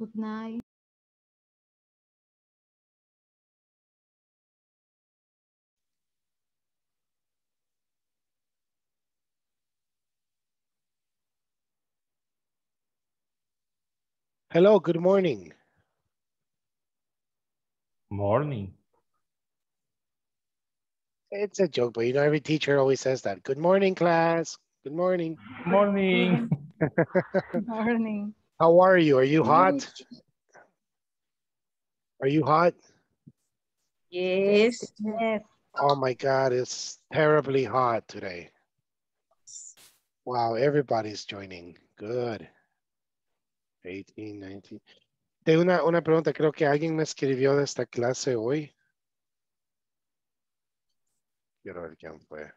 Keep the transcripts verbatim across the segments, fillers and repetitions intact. Good night. Hello, good morning. Morning. It's a joke, but you know, every teacher always says that. Good morning, class. Good morning. Morning. Morning. How are you? Are you hot? Are you hot? Yes. Yes. Oh my God, it's terribly hot today. Wow, everybody's joining. Good. eighteen, nineteen. Tengo una, una pregunta, creo que alguien me escribió de esta clase hoy. Quiero ver quién fue.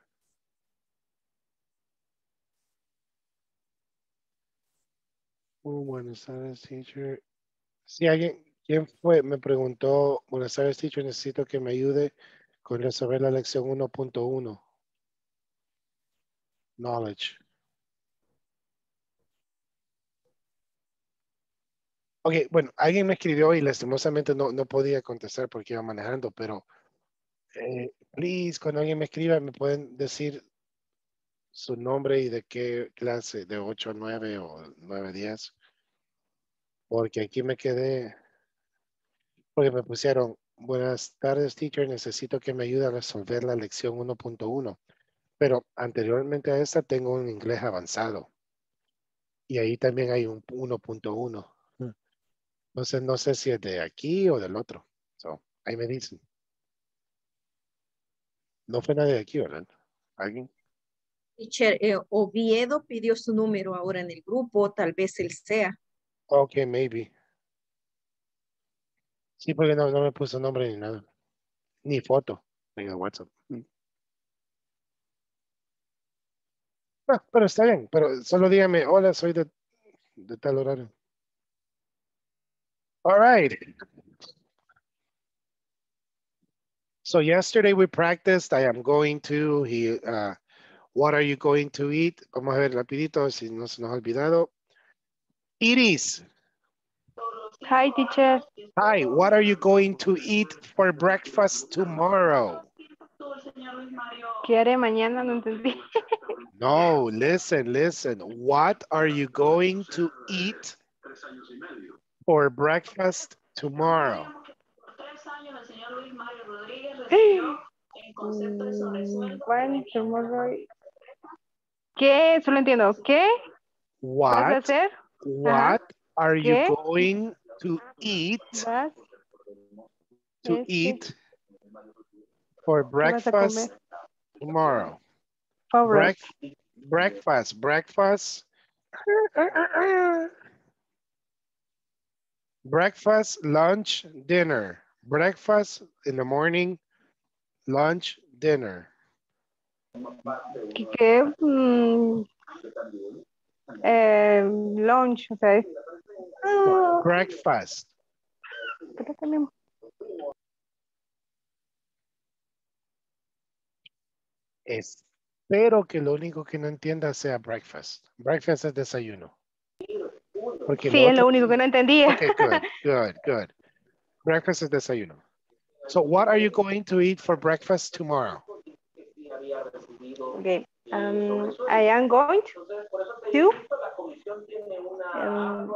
Muy buenas tardes, teacher. Sí, alguien, ¿quién fue? Me preguntó, buenas tardes, teacher, necesito que me ayude con resolver la lección uno punto uno. Knowledge. Ok, bueno, alguien me escribió y lastimosamente no, no podía contestar porque iba manejando, pero eh, please, cuando alguien me escriba, me pueden decir su nombre y de qué clase, de ocho a nueve o nueve a diez, porque aquí me quedé, porque me pusieron, buenas tardes, teacher, necesito que me ayude a resolver la lección uno punto uno, pero anteriormente a esta tengo un inglés avanzado y ahí también hay un uno punto uno. Entonces, no sé si es de aquí o del otro. So, ahí me dicen. No fue nadie de aquí, ¿verdad? ¿Alguien? Teacher, eh, Oviedo pidió su número ahora en el grupo. Tal vez él sea. Ok, maybe. Sí, porque no, no me puso nombre ni nada. Ni foto. Venga, WhatsApp. Mm. Ah, pero está bien. Pero solo dígame, hola, soy de, de tal horario. All right. So yesterday we practiced, I am going to, he, uh, what are you going to eat? Vamos a ver rapidito, si no se nos ha olvidado. Iris. Hi, teacher. Hi, what are you going to eat for breakfast tomorrow? ¿Quiere mañana? No entendí. No, listen, listen. What are you going to eat for breakfast tomorrow? Bueno, tomorrow. ¿Qué? Solo entiendo. ¿Qué? What? ¿Vas a hacer? What uh-huh. are ¿Qué? You going to eat? ¿Vas? To este. Eat for breakfast tomorrow. For Brec breakfast. Breakfast. Breakfast, lunch, dinner. Breakfast in the morning, lunch, dinner. ¿Qué? Mm, eh, lunch, okay. Breakfast. Espero que lo único que no entienda sea breakfast. Breakfast es desayuno. Porque sí, es lo único que no entendía. Okay, good, good, good. Breakfast es desayuno. So, what are you going to eat for breakfast tomorrow? Okay, um, I am going to um,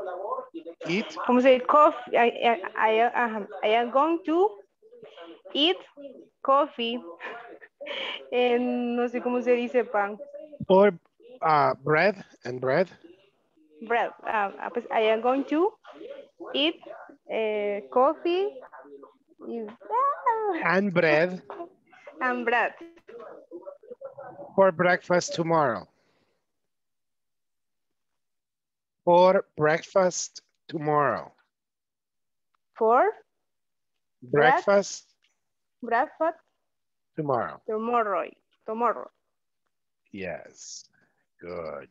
eat. ¿Cómo se dice? Coffee. I, I, I, uh, I am going to eat coffee. eh, no sé cómo se dice pan. Or uh, bread and bread. Bread. Um, I am going to eat uh, coffee and bread. And bread. For breakfast tomorrow. For breakfast tomorrow. For breakfast. Breakfast. Tomorrow. Tomorrow. Tomorrow. Yes. Good.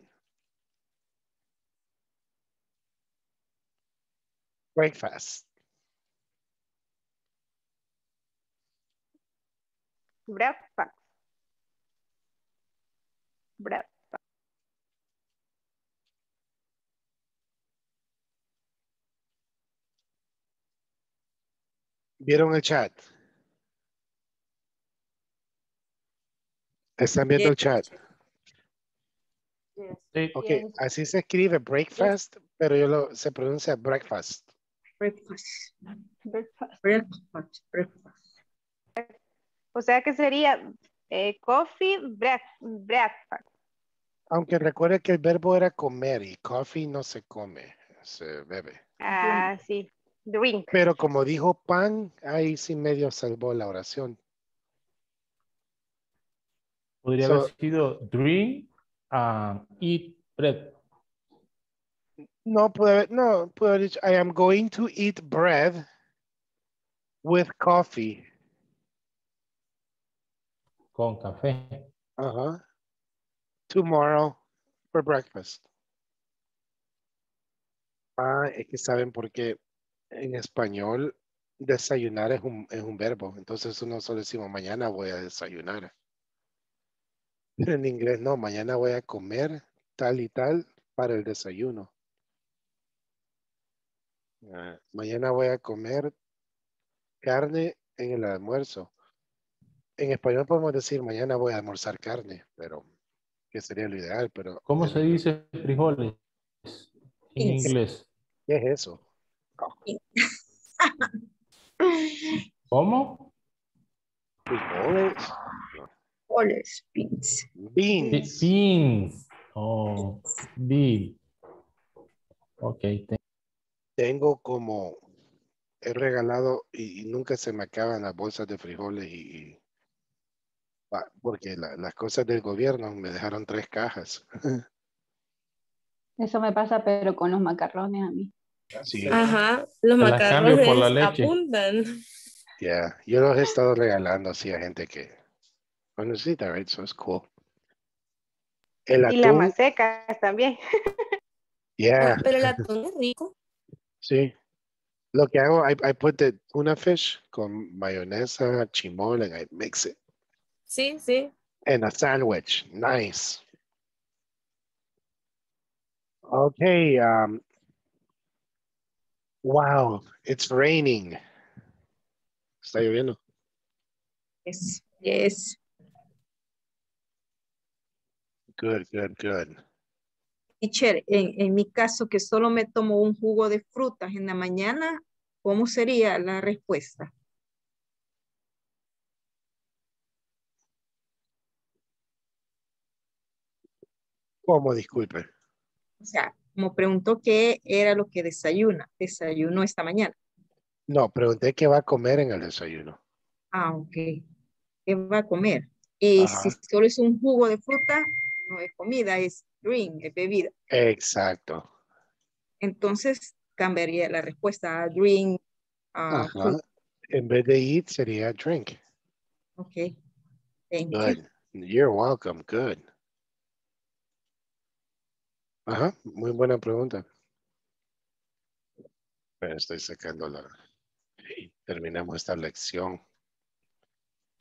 Breakfast. Breakfast. Breakfast. ¿Vieron el chat? ¿Están viendo yes. el chat? Yes. Sí. Ok, yes. así se escribe breakfast, yes. pero yo lo, se pronuncia breakfast. Breakfast. Breakfast. Breakfast. Breakfast. O sea que sería eh, coffee, break, breakfast. Aunque recuerde que el verbo era comer y coffee no se come, se bebe. Ah, sí, drink. Pero como dijo pan, ahí sí medio salvó la oración. Podría so, haber sido drink, um, eat bread. No, puede haber, no, puede haber dicho, I am going to eat bread with coffee. Con café. Ajá. Uh-huh. Tomorrow for breakfast. Ah, es que saben por qué en español desayunar es un, es un verbo. Entonces uno solo decimos mañana voy a desayunar. Pero en inglés no, mañana voy a comer tal y tal para el desayuno. Ah, mañana voy a comer carne en el almuerzo. En español podemos decir mañana voy a almorzar carne, pero... que sería lo ideal, pero... ¿Cómo se dice frijoles en inglés? ¿Qué es eso? ¿Cómo? Frijoles. Frijoles, beans. Beans. Beans. Oh, beans. Ok. Tengo como... He regalado y, y nunca se me acaban las bolsas de frijoles y... y porque la, las cosas del gobierno me dejaron tres cajas. Eso me pasa, pero con los macarrones a mí. Sí. Ajá, los Te macarrones por la apuntan. Ya, yeah. Yo los he estado regalando así a gente que no necesita, right? So it's cool. El atún, y las masecas también. Yeah. Pero el atún es rico. Sí. Lo que hago, I, I put the tuna fish con mayonesa, chimol, and I mix it. Sí, sí. And a sandwich. Nice. Okay. Um, wow, it's raining. ¿Está lloviendo? Yes, yes. Good, good, good. Teacher, en, en mi caso que solo me tomo un jugo de frutas en la mañana, ¿cómo sería la respuesta? ¿Cómo? Disculpe. O sea, como preguntó qué era lo que desayuna. Desayuno esta mañana. No, pregunté qué va a comer en el desayuno. Ah, ok. ¿Qué va a comer? Y Ajá. si solo es un jugo de fruta, no es comida, es drink, es bebida. Exacto. Entonces cambiaría la respuesta a drink. Uh, Ajá. En vez de eat sería drink. Ok. Thank Good. you. You're welcome. Good. Ajá, muy buena pregunta. Pero estoy sacando la... Terminamos esta lección.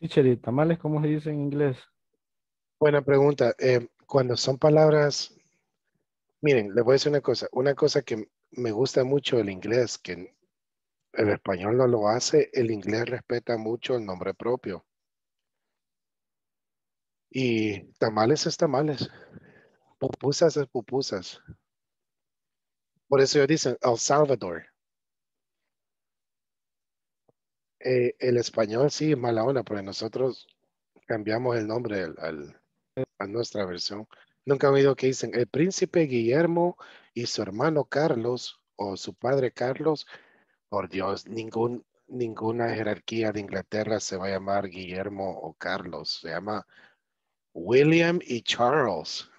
Teacher, ¿tamales cómo se dice en inglés? Buena pregunta. Eh, cuando son palabras... Miren, les voy a decir una cosa. Una cosa que me gusta mucho del inglés, que el español no lo hace, el inglés respeta mucho el nombre propio. Y tamales es tamales. Pupusas es pupusas. Por eso ellos dicen El Salvador. Eh, el español sí es mala onda, porque nosotros cambiamos el nombre al, al, a nuestra versión. Nunca he oído que dicen el príncipe Guillermo y su hermano Carlos o su padre Carlos. Por Dios, ningún, ninguna jerarquía de Inglaterra se va a llamar Guillermo o Carlos. Se llama William y Charles.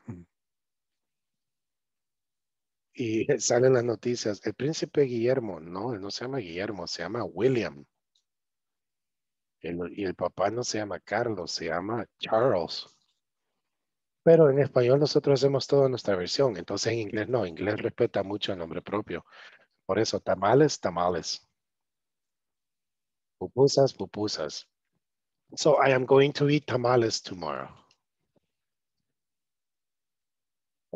Y salen las noticias, el príncipe Guillermo, no, él no se llama Guillermo, se llama William. El, y el papá no se llama Carlos, se llama Charles. Pero en español nosotros hacemos toda nuestra versión, entonces en inglés no, inglés respeta mucho el nombre propio. Por eso, tamales, tamales. Pupusas, pupusas. So I am going to eat tamales tomorrow.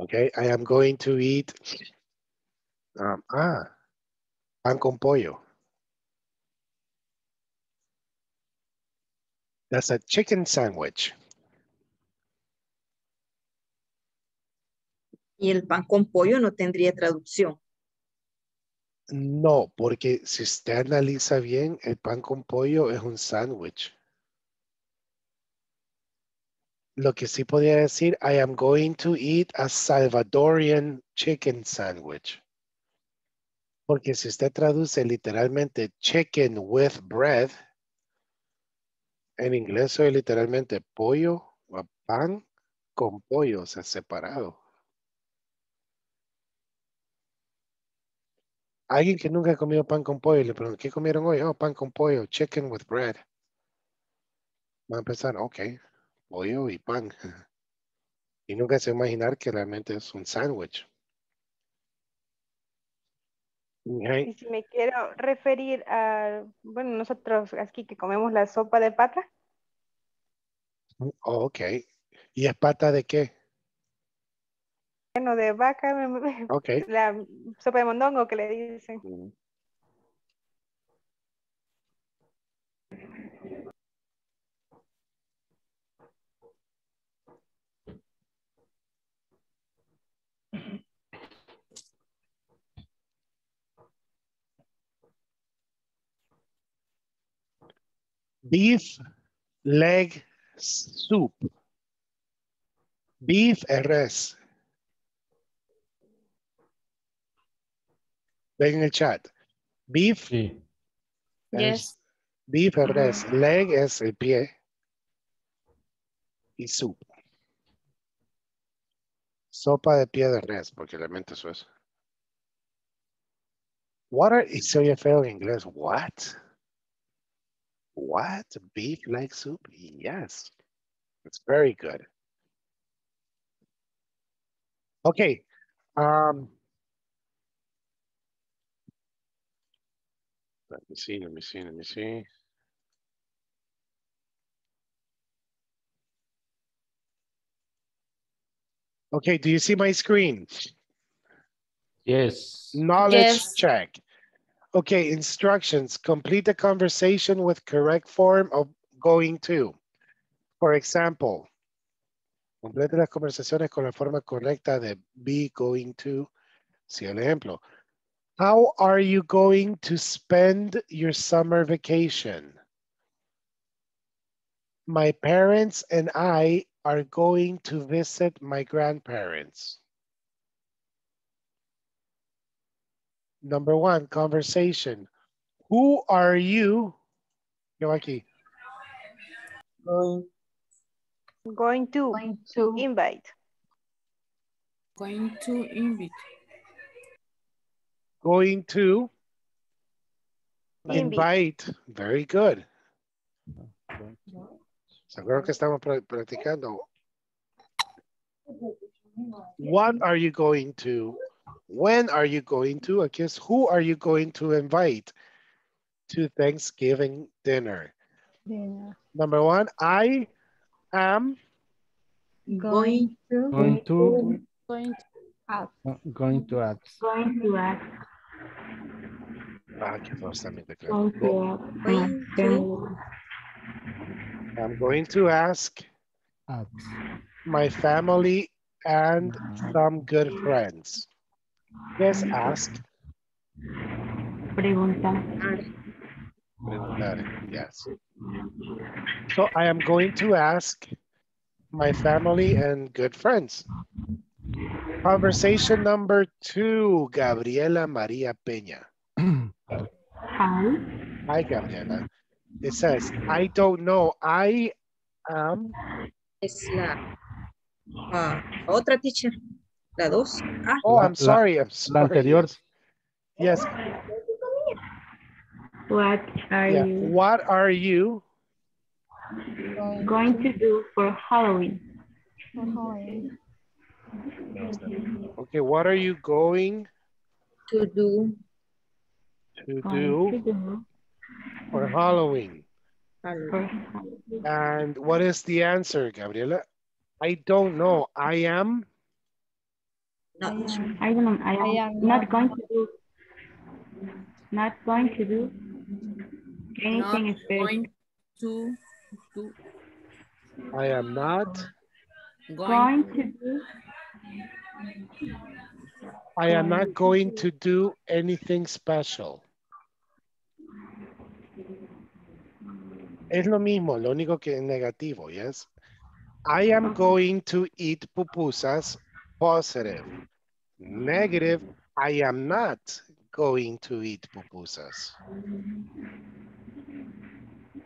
Okay, I am going to eat um, ah, pan con pollo. That's a chicken sandwich. Y el pan con pollo no tendría traducción. No, porque si usted analiza bien, el pan con pollo es un sándwich. Lo que sí podría decir, I am going to eat a Salvadorian chicken sandwich. Porque si usted traduce literalmente chicken with bread, en inglés es literalmente pollo, pan con pollo, o sea, separado. Alguien que nunca ha comido pan con pollo, le pregunto, ¿qué comieron hoy? Oh, pan con pollo, chicken with bread. Van a pensar, ok, pollo y pan. Y nunca se va a imaginar que realmente es un sándwich. Okay. Si me quiero referir a, bueno, nosotros aquí que comemos la sopa de pata. Oh, ok. ¿Y es pata de qué? Bueno, de vaca, okay. La sopa de mondongo que le dicen. Beef leg soup. Beef es res. Ven en el chat. Beef. Sí. Yes. Beef es res. Leg es el pie. Y soup. Sopa de pie de res, porque realmente eso es. What are, y se oye feo en inglés. What? What? Beef leg soup? Yes. It's very good. Okay. Um, Let me see, let me see, let me see. Okay, do you see my screen? Yes. Knowledge yes. check. Okay, instructions. Complete the conversation with correct form of going to. For example, complete las conversaciones con la forma correcta de be going to. Si el ejemplo. How are you going to spend your summer vacation? My parents and I are going to visit my grandparents. Number one, conversation. Who are you? Yo aquí. Going, going to. Going to invite. Going to invite. Going to invite. Very good. Seguro que estamos practicando. What are you going to? When are you going to? I guess who are you going to invite to Thanksgiving dinner? dinner. Number one, I am going to. Going to. Going to. At. Going to add. Going to add. Ah, que no está bien declarado. Going to. I'm going to ask at. My family and some good friends. Yes, ask. Preguntar. Preguntar, yes. So I am going to ask my family and good friends. Conversation number two, Gabriela Maria Peña. Hi. Hi, Gabriela. It says, I don't know, I am... Es la... Uh, otra teacher, la dos. Ah. Oh, I'm sorry, I'm sorry. La anterior. Yes. What are yeah. you... What are you... going to do for Halloween? For Halloween. Okay, what are you going to do to do, do. for Halloween? Halloween? And what is the answer, Gabriela? I don't know. I am not. I don't. I, I am not going to do. Not going to do anything special. To do. I am not going, going to do. I am not going to do anything special. Es lo mismo, lo único que es negativo, yes. I am going to eat pupusas, positive. Negative, I am not going to eat pupusas.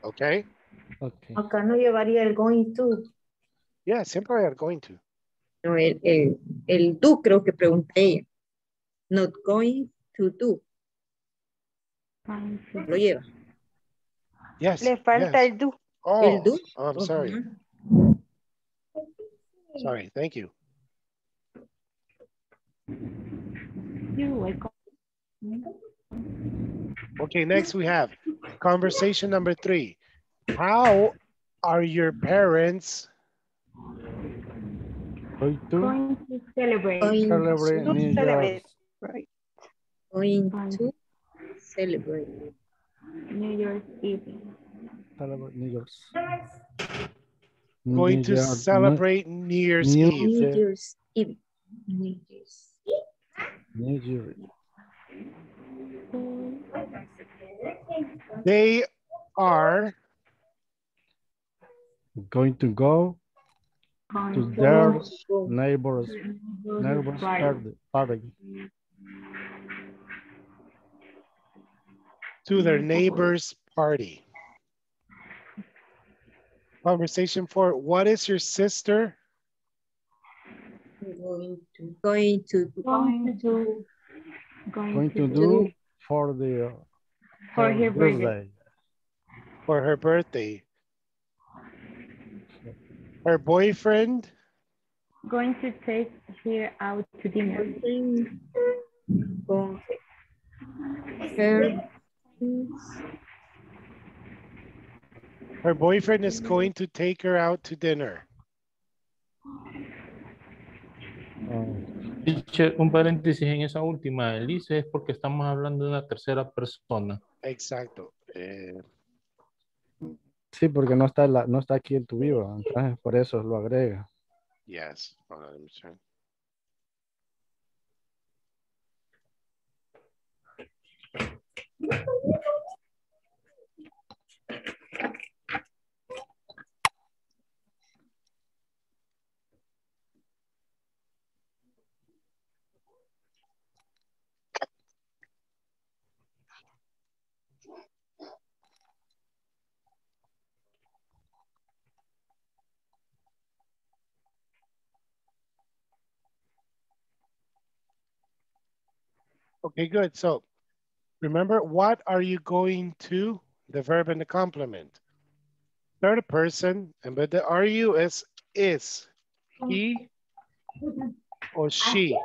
Okay? Okay. Acá no llevaría el going to. Yeah, siempre hay el going to. No, el, el, el do creo que pregunté. Not going to do. Lo lleva. Yes. Le falta yes. el do. Oh, el do. Oh, I'm sorry. Uh-huh. Sorry, thank you. You're welcome. Okay, next we have conversation number three. How are your parents going to, going to celebrate? Going celebrate. To celebrate. Right. Going to celebrate New Year's Eve. Celebrate New Year's. Going New to Year. celebrate New Year's New Eve. New Year's Eve. New Year's Eve. New Year's Eve. They are going to go going to, to their go. neighbor's, neighbor's party. To their neighbor's party. Conversation for what is your sister? Going to going to going to going, going to, to do for the for her, her birthday. birthday. For her birthday. Her boyfriend? Going to take her out to dinner. Her, her boyfriend is going to take her out to dinner. Un paréntesis en esa última, Elise, es porque estamos hablando de una tercera persona. Exacto. Eh... Sí, porque no está, la, no está aquí el to be, entonces por eso lo agrega. Yes. Okay, good. So remember, what are you going to? The verb and the complement. Third person, and but the are you is is. He or she.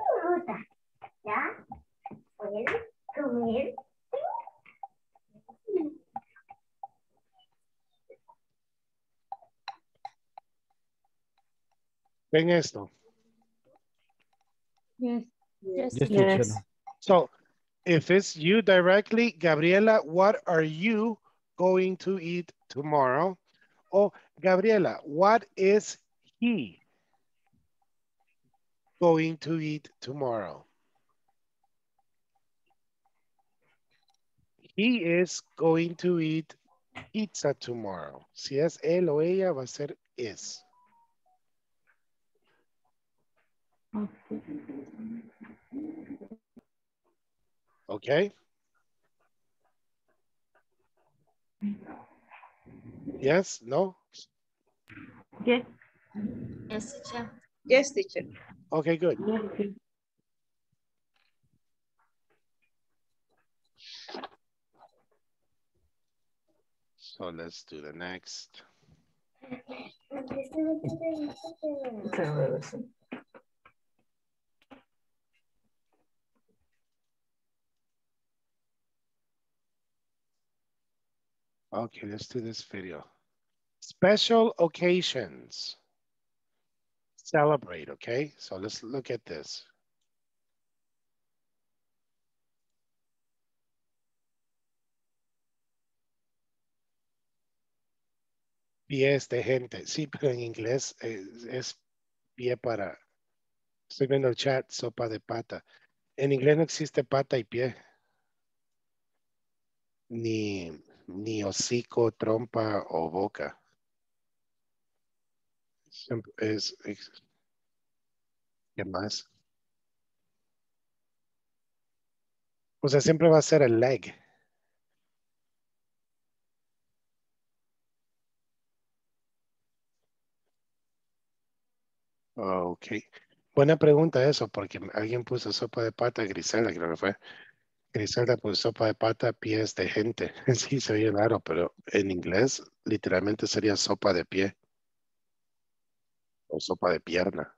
Ven esto. Yes. Yes. Yes. yes. So if it's you directly, Gabriela, what are you going to eat tomorrow? Oh, Gabriela, what is he going to eat tomorrow? He is going to eat pizza tomorrow. Si es él o ella, va a ser is. Okay. Yes, no? Yes. Yes, teacher. Yes, teacher. Okay, good. Yes. So let's do the next. Okay, let's do this video. Special occasions. Celebrate, okay? So let's look at this. pies de gente. Sí, pero en inglés es, es pie para... Estoy viendo el chat, sopa de pata. En inglés no existe pata y pie. Ni, ni hocico, trompa o boca. Es, es, ¿Qué más? O sea, siempre va a ser el leg. Ok. Buena pregunta eso, porque alguien puso sopa de pata, Griselda creo que fue. Griselda puso sopa de pata, pies de gente. Sí, se oye raro, pero en inglés literalmente sería sopa de pie. O sopa de pierna.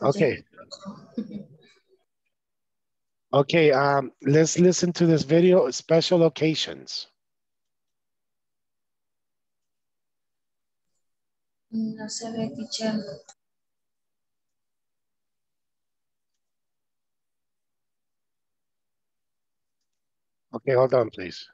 Ok. Okay, um, let's listen to this video, special occasions. No se ve, teacher. Okay, hold on, please.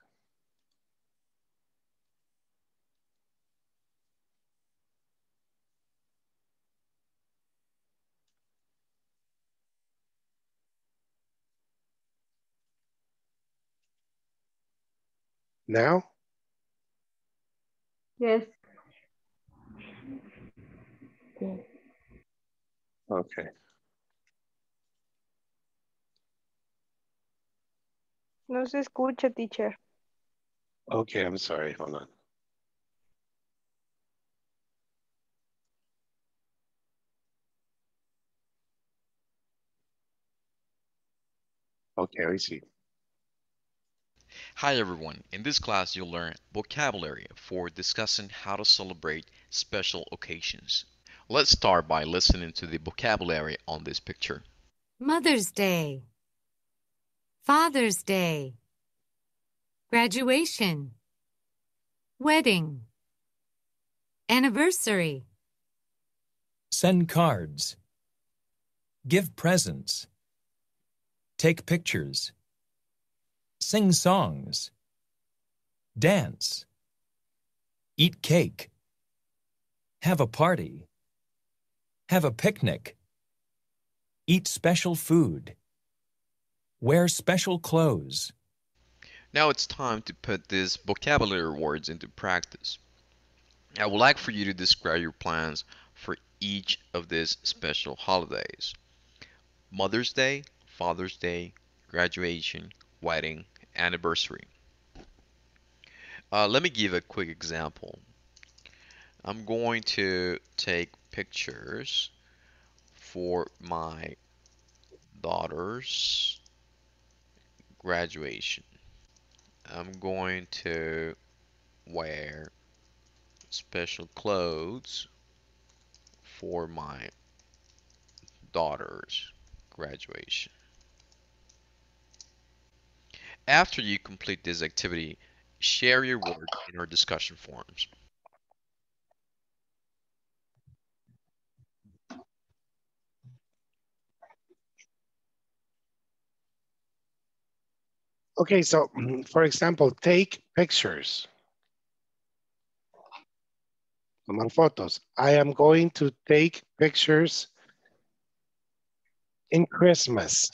Now? Yes. Okay. No se escucha, teacher. Okay, I'm sorry. Hold on. Okay, I see. Hi everyone, in this class you'll learn vocabulary for discussing how to celebrate special occasions. Let's start by listening to the vocabulary on this picture. Mother's Day, Father's Day, graduation, wedding, anniversary. Send cards, give presents, take pictures, sing songs, dance, eat cake, have a party, have a picnic, eat special food, wear special clothes. Now it's time to put these vocabulary words into practice. I would like for you to describe your plans for each of these special holidays. Mother's Day, Father's Day, graduation, wedding, anniversary. Uh, let me give a quick example. I'm going to take pictures for my daughter's graduation. I'm going to wear special clothes for my daughter's graduation. After you complete this activity, share your work in our discussion forums. Okay, so for example, take pictures. Tomar fotos. I am going to take pictures in Christmas.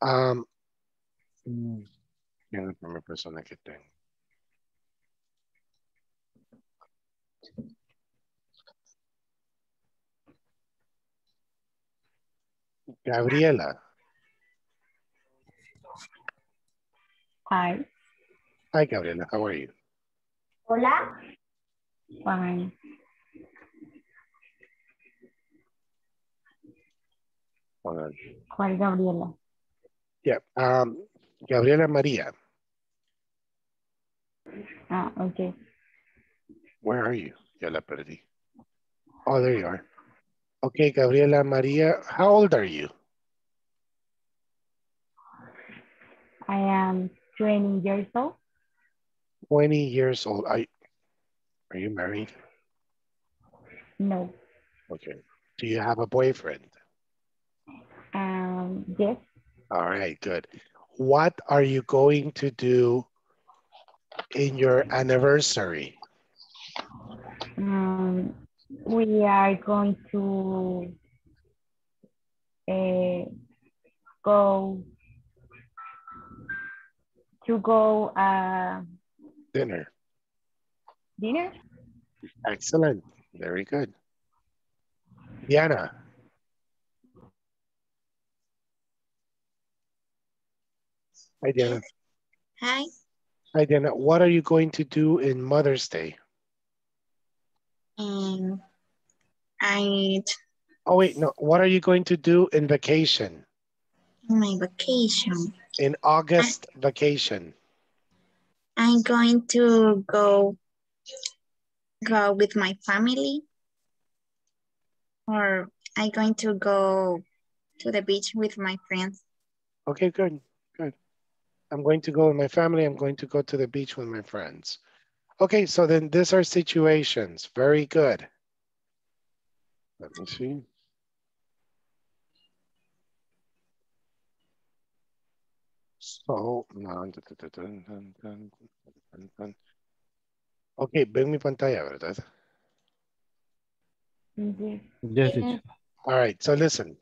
Um, ¿Quién es la primera persona que tengo? Gabriela. Hi. Hi, Gabriela. How are you? Hola. Fine. Hola. ¿Cuál Gabriela? Yeah, um, Gabriela Maria. Ah, okay. Where are you? Ya la perdí. Oh, there you are. Okay, Gabriela Maria, how old are you? I am twenty years old. twenty years old. I, are you married? No. Okay. Do you have a boyfriend? Um, yes. All right, good. what are you going to do in your anniversary? Um, we are going to uh, go to go uh, dinner. Dinner? Excellent. Very good. Diana. Hi, Diana. Hi. Hi, Diana. What are you going to do in Mother's Day? Um, I... Oh, wait, no. What are you going to do in vacation? My vacation. In August I, vacation. I'm going to go, go with my family. Or I'm going to go to the beach with my friends. Okay, good. I'm going to go with my family. I'm going to go to the beach with my friends. Okay, so then these are situations. Very good. Let me see. So, no. Okay, ven mi pantalla, ¿verdad? Mm-hmm. Yes, yes. All right, so listen.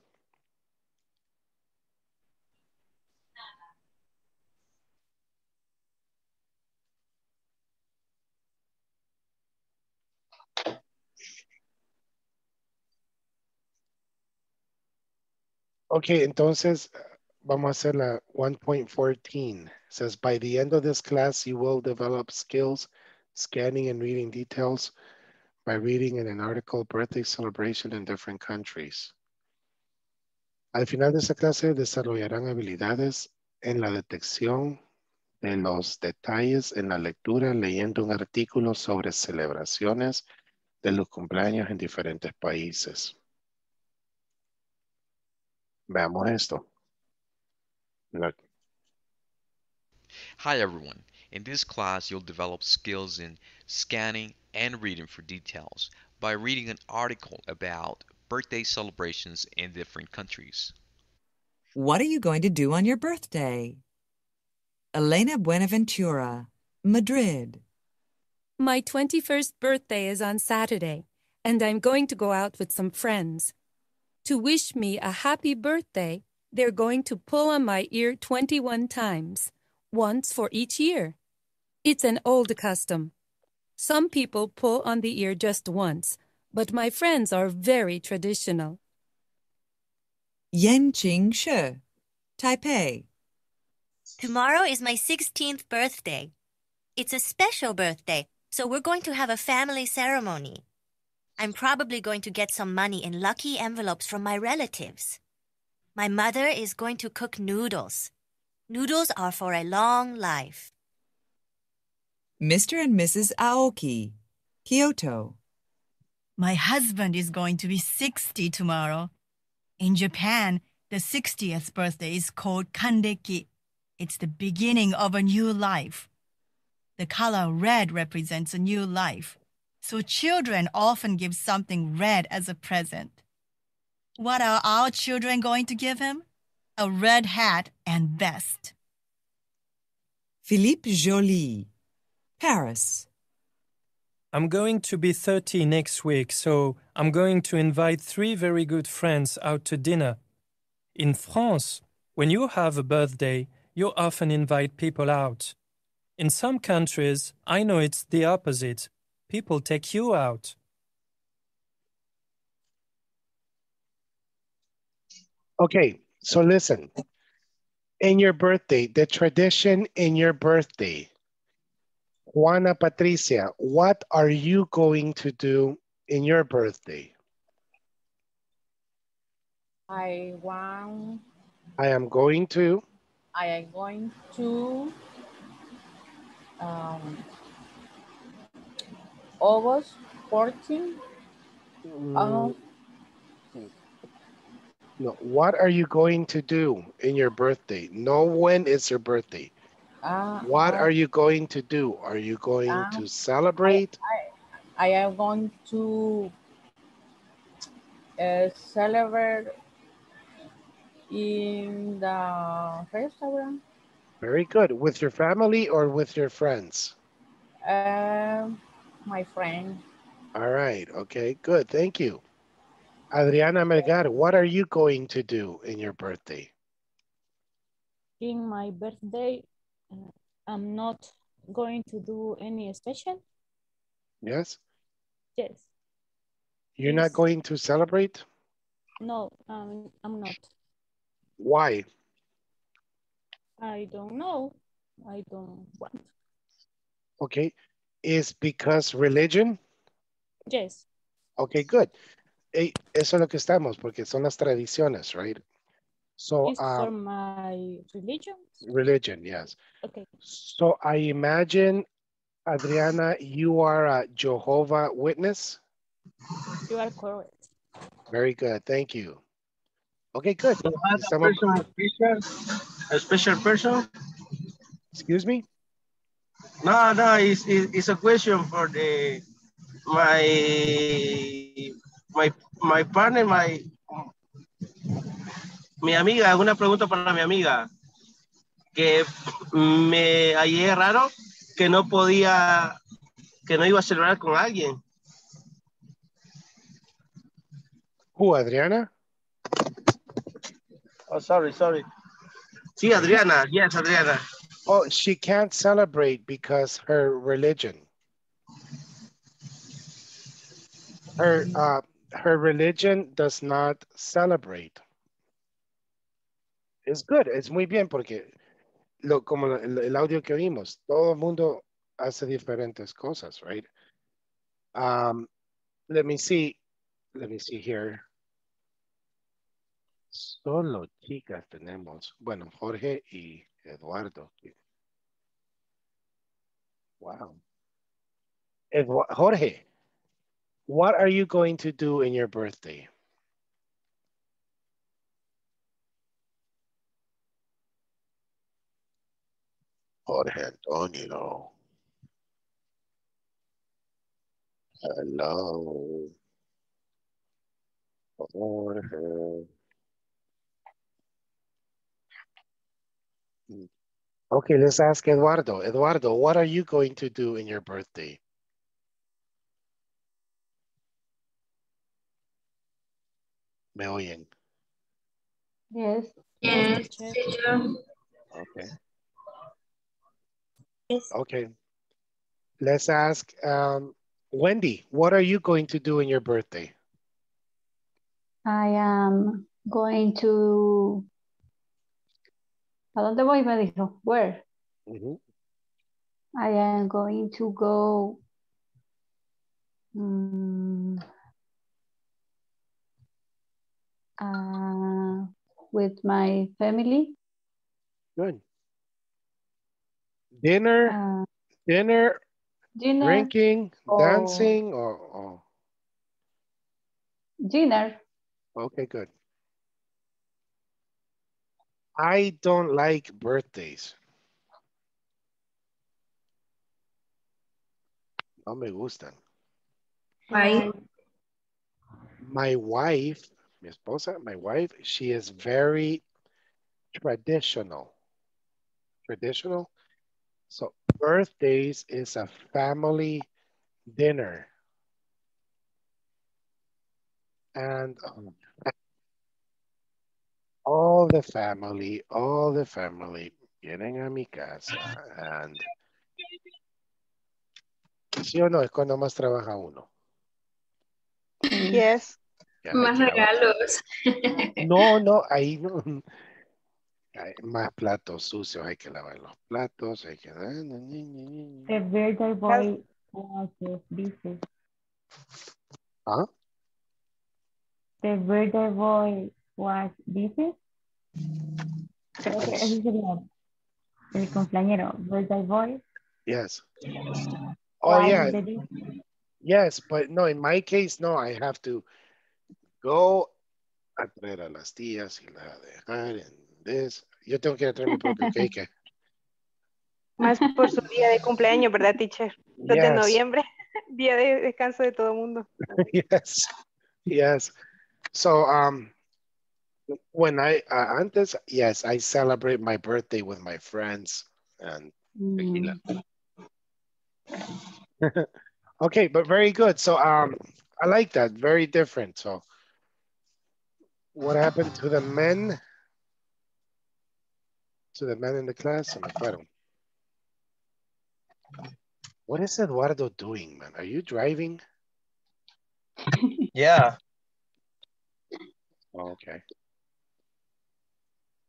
Okay, entonces vamos a hacer la one point fourteen. It says, by the end of this class, you will develop skills, scanning and reading details by reading in an article, birthday celebration in different countries. Al final de esta clase desarrollarán habilidades en la detección de los detalles en la lectura, leyendo un artículo sobre celebraciones de los cumpleaños en diferentes países. Veamos esto. Look. Hi everyone. In this class, you'll develop skills in scanning and reading for details by reading an article about birthday celebrations in different countries. What are you going to do on your birthday? Elena Buenaventura, Madrid. My twenty-first birthday is on Saturday, and I'm going to go out with some friends. To wish me a happy birthday, they're going to pull on my ear twenty-one times, once for each year. It's an old custom. Some people pull on the ear just once, but my friends are very traditional. Yen Ching shi, Taipei. Tomorrow is my sixteenth birthday. It's a special birthday, so we're going to have a family ceremony. I'm probably going to get some money in lucky envelopes from my relatives. My mother is going to cook noodles. Noodles are for a long life. Mister and Missus Aoki, Kyoto. My husband is going to be sixty tomorrow. In Japan, the sixtieth birthday is called Kanreki. It's the beginning of a new life. The color red represents a new life. So children often give something red as a present. What are our children going to give him? A red hat and vest. Philippe Jolie, Paris. I'm going to be thirty next week, so I'm going to invite three very good friends out to dinner. In France, when you have a birthday, you often invite people out. In some countries, I know it's the opposite. People take you out. Okay, so listen. In your birthday, the tradition in your birthday. Juana Patricia, what are you going to do in your birthday? I want... I am going to... I am going to... Um, August fourteenth. Um, no, what are you going to do in your birthday? No, when is your birthday? Uh, what uh, are you going to do? Are you going uh, to celebrate? I, I, I am going to uh, celebrate in the restaurant. Very good. With your family or with your friends? Um, my friend. All right. Okay, good. Thank you. Adriana Melgar, what are you going to do in your birthday? In my birthday, I'm not going to do any special. Yes? Yes. You're yes. not going to celebrate? No, um, I'm not. Why? I don't know. I don't want. Okay. Is because religion? Yes. Okay, good. Hey, eso es lo que estamos, porque son las tradiciones, right? So, it's um, for my religion? Religion, yes. Okay. So I imagine, Adriana, you are a Jehovah's Witness? You are correct. Very good. Thank you. Okay, good. So a, person, a special person? Excuse me? No, no, it's, it's a question for the my my my partner, my mi amiga. Es una pregunta para mi amiga que me hallé raro que no podía, que no iba a celebrar con alguien. Who, Adriana? Oh, sorry, sorry. Sí, Adriana. Yes, Adriana. Oh, she can't celebrate because her religion. Her, uh, her religion does not celebrate. It's good. Es muy bien porque lo, como el audio que oímos, todo el mundo hace diferentes cosas, right? Um, let me see. Let me see here. Solo chicas tenemos. Bueno, Jorge y Eduardo. Wow. Edu- Jorge, what are you going to do in your birthday? Jorge Antonio. Hello. Jorge. Okay, let's ask Eduardo. Eduardo, what are you going to do in your birthday? ¿Me oyen? Yes. Yes. Okay. Yes. Okay. Let's ask um, Wendy, what are you going to do in your birthday? I am going to... ¿A dónde voy? Me dijo, where? Mm-hmm. I am going to go... Um, Uh, with my family. Good. Dinner, uh, dinner, dinner, drinking, or dancing, or, or dinner. Okay, good. I don't like birthdays. No me gustan. Why? My wife. Mi esposa, my wife, she is very traditional. Traditional. So birthdays is a family dinner. And um, all the family, all the family vienen a mi casa. And ¿sí o no? Es cuando más trabaja uno. Yes. Ya, más regalos. No, no, ahí no. Hay más platos sucios, hay que lavar los platos, hay que... The birthday boy was busy. ¿Ah? The birthday boy was busy. Creo que ese sería el compañero, birthday boy. Yes. Oh, yeah. Yes, but no, in my case, no, I have to go a traer a las tías y la dejar en this. Yo tengo que traer mi propio cake. Más por su día de cumpleaños, ¿verdad, teacher? dos yes. de noviembre, día de descanso de todo el mundo. Yes, yes. So, um, When I, uh, antes, yes, I celebrate my birthday with my friends and tequila. Mm. Okay, but very good. So um, I like that, very different. So what happened to the men? To the men in the class? What is Eduardo doing, man? Are you driving? Yeah. Oh, okay.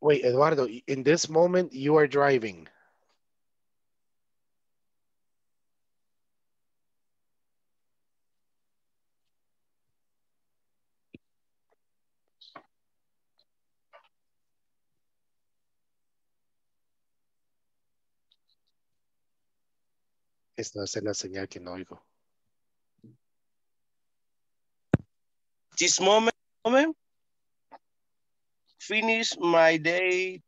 Wait, Eduardo, in this moment, you are driving. Esta es la señal que no oigo. This moment, moment, finish my day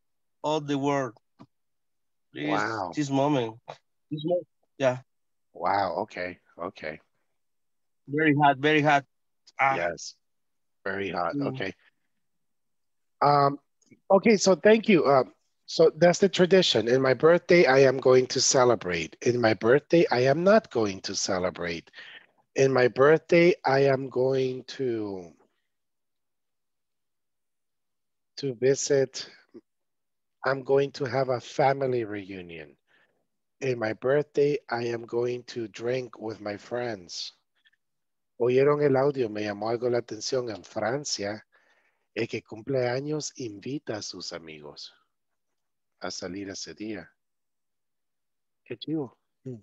of the world. This, wow. This moment. This moment. Yeah. Wow. Okay. Okay. Very hot. Very hot. Ah. Yes. Very hot. Mm. Okay. Um. Okay. So thank you. Um. So that's the tradition. In my birthday, I am going to celebrate. In my birthday, I am not going to celebrate. In my birthday, I am going to, to visit. I'm going to have a family reunion. In my birthday, I am going to drink with my friends. Oyeron el audio, me llamó algo la atención. En Francia, el que cumple años invita a sus amigos a salir ese día. Qué chido. Mm.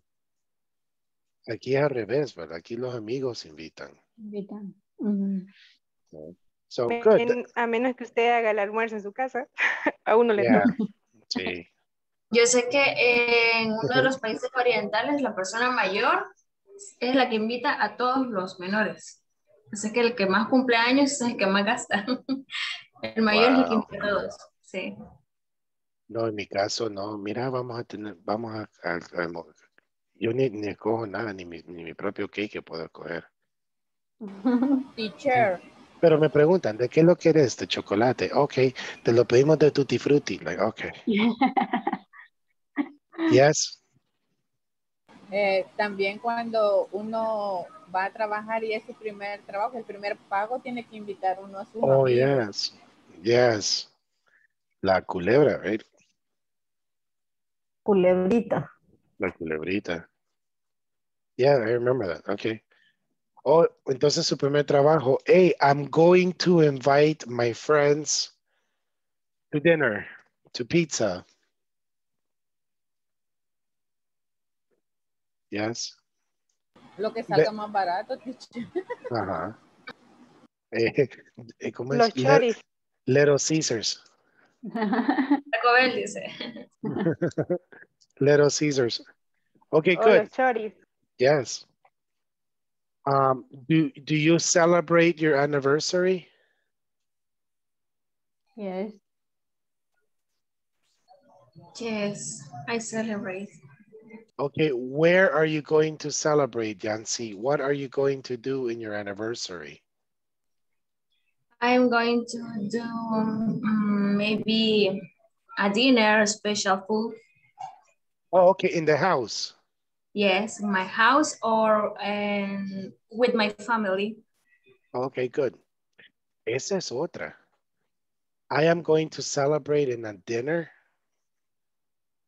Aquí es al revés, ¿verdad? Aquí los amigos invitan. Invitan. Mm-hmm. Okay. So, Men, good. A menos que usted haga el almuerzo en su casa, a uno le toca. Yeah. Sí. Yo sé que en uno de los países orientales la persona mayor es la que invita a todos los menores. Así que el que más cumpleaños es el que más gasta. El mayor, wow, es el que invita a todos. Sí. No, en mi caso, no. Mira, vamos a tener, vamos a, a, a yo ni, ni escojo nada, ni mi, ni mi propio cake puedo escoger. Teacher. Pero me preguntan, ¿de qué lo quieres? De chocolate. Ok, te lo pedimos de Tutti Frutti. Like, ok. Yeah. Yes. Eh, también cuando uno va a trabajar y es su primer trabajo, el primer pago, tiene que invitar uno a su familia. Oh, yes. Yes. La culebra, right? Culebrita. La culebrita. Yeah, I remember that. Okay. Oh, entonces su primer trabajo. Hey, I'm going to invite my friends to dinner, to pizza. Yes. Lo que salga más barato. Ajá. Eh, eh, ¿cómo es? Los choris. Little Caesars. Taco Bell, dice. Little Caesars. Okay, oh, good. Choris. Yes. Um, do, do you celebrate your anniversary? Yes. Yes, I celebrate. Okay, where are you going to celebrate, Yancy? What are you going to do in your anniversary? I'm going to do um, maybe a dinner, special food. Oh, okay, in the house. Yes, in my house or um, with my family. Okay, good. Esa es otra. I am going to celebrate in a dinner,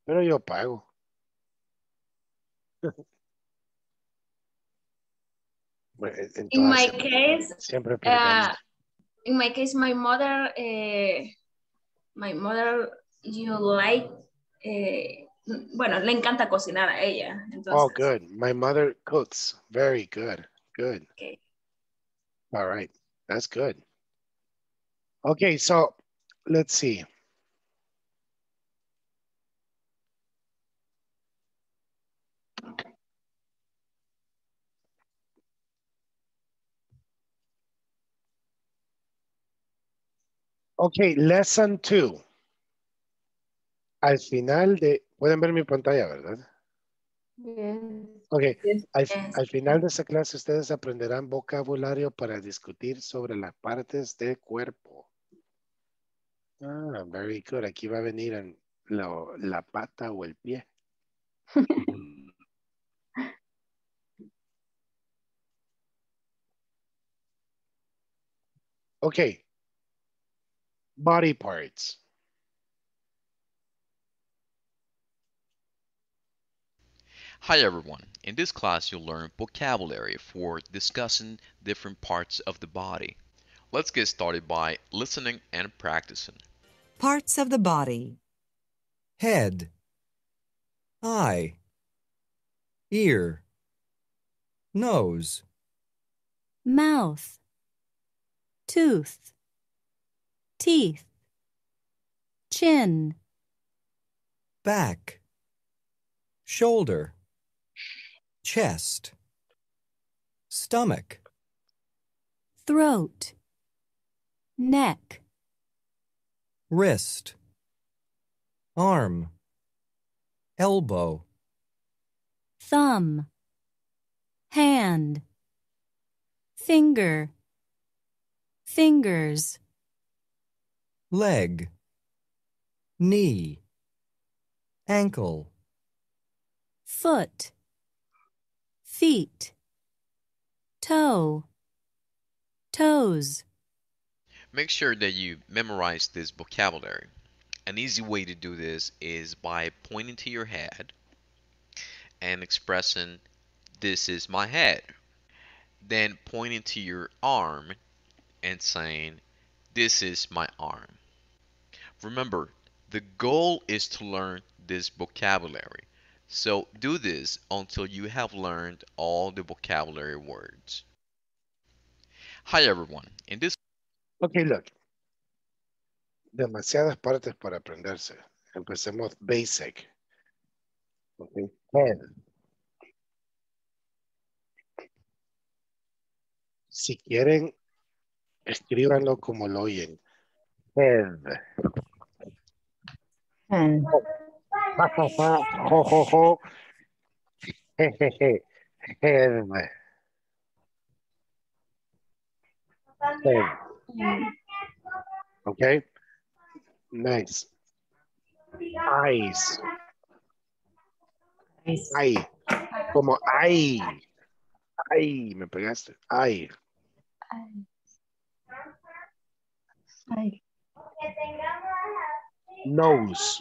pero yo pago. In my siempre, case, siempre uh, in my case, my mother, uh, my mother, you like, uh, bueno, le encanta cocinar a ella. Entonces. Oh, good. My mother cooks. Very good. Good. Okay. All right. That's good. Okay, so let's see. Okay, lesson two. Al final de, pueden ver mi pantalla, ¿verdad? Bien. Okay, yes. Al, al final de esta clase ustedes aprenderán vocabulario para discutir sobre las partes del cuerpo. Ah, very good. Aquí va a venir en lo, la pata o el pie. Okay. Body parts. Hi everyone. In this class you'll learn vocabulary for discussing different parts of the body. Let's get started by listening and practicing. Parts of the body. Head, eye, ear, nose, mouth, tooth, teeth, chin, back, shoulder, chest, stomach, throat, neck, wrist, arm, elbow, thumb, hand, finger, fingers, leg, knee, ankle, foot, feet, toe, toes. Make sure that you memorize this vocabulary. An easy way to do this is by pointing to your head and expressing, "This is my head." Then pointing to your arm and saying, "This is my arm." Remember, the goal is to learn this vocabulary. So do this until you have learned all the vocabulary words. Hi everyone. In this Okay, look. Demasiadas partes para aprenderse. Empecemos basic. Okay, head. Si quieren, escríbanlo como lo oyen. Head. Head. Ja, ja, ja, jo, jo, jo. Je, je, je. Head. Head. Okay. Nice. Eyes. Nice. Ay. Como ay. Ay, me pegaste. Ay. Ay. Nose.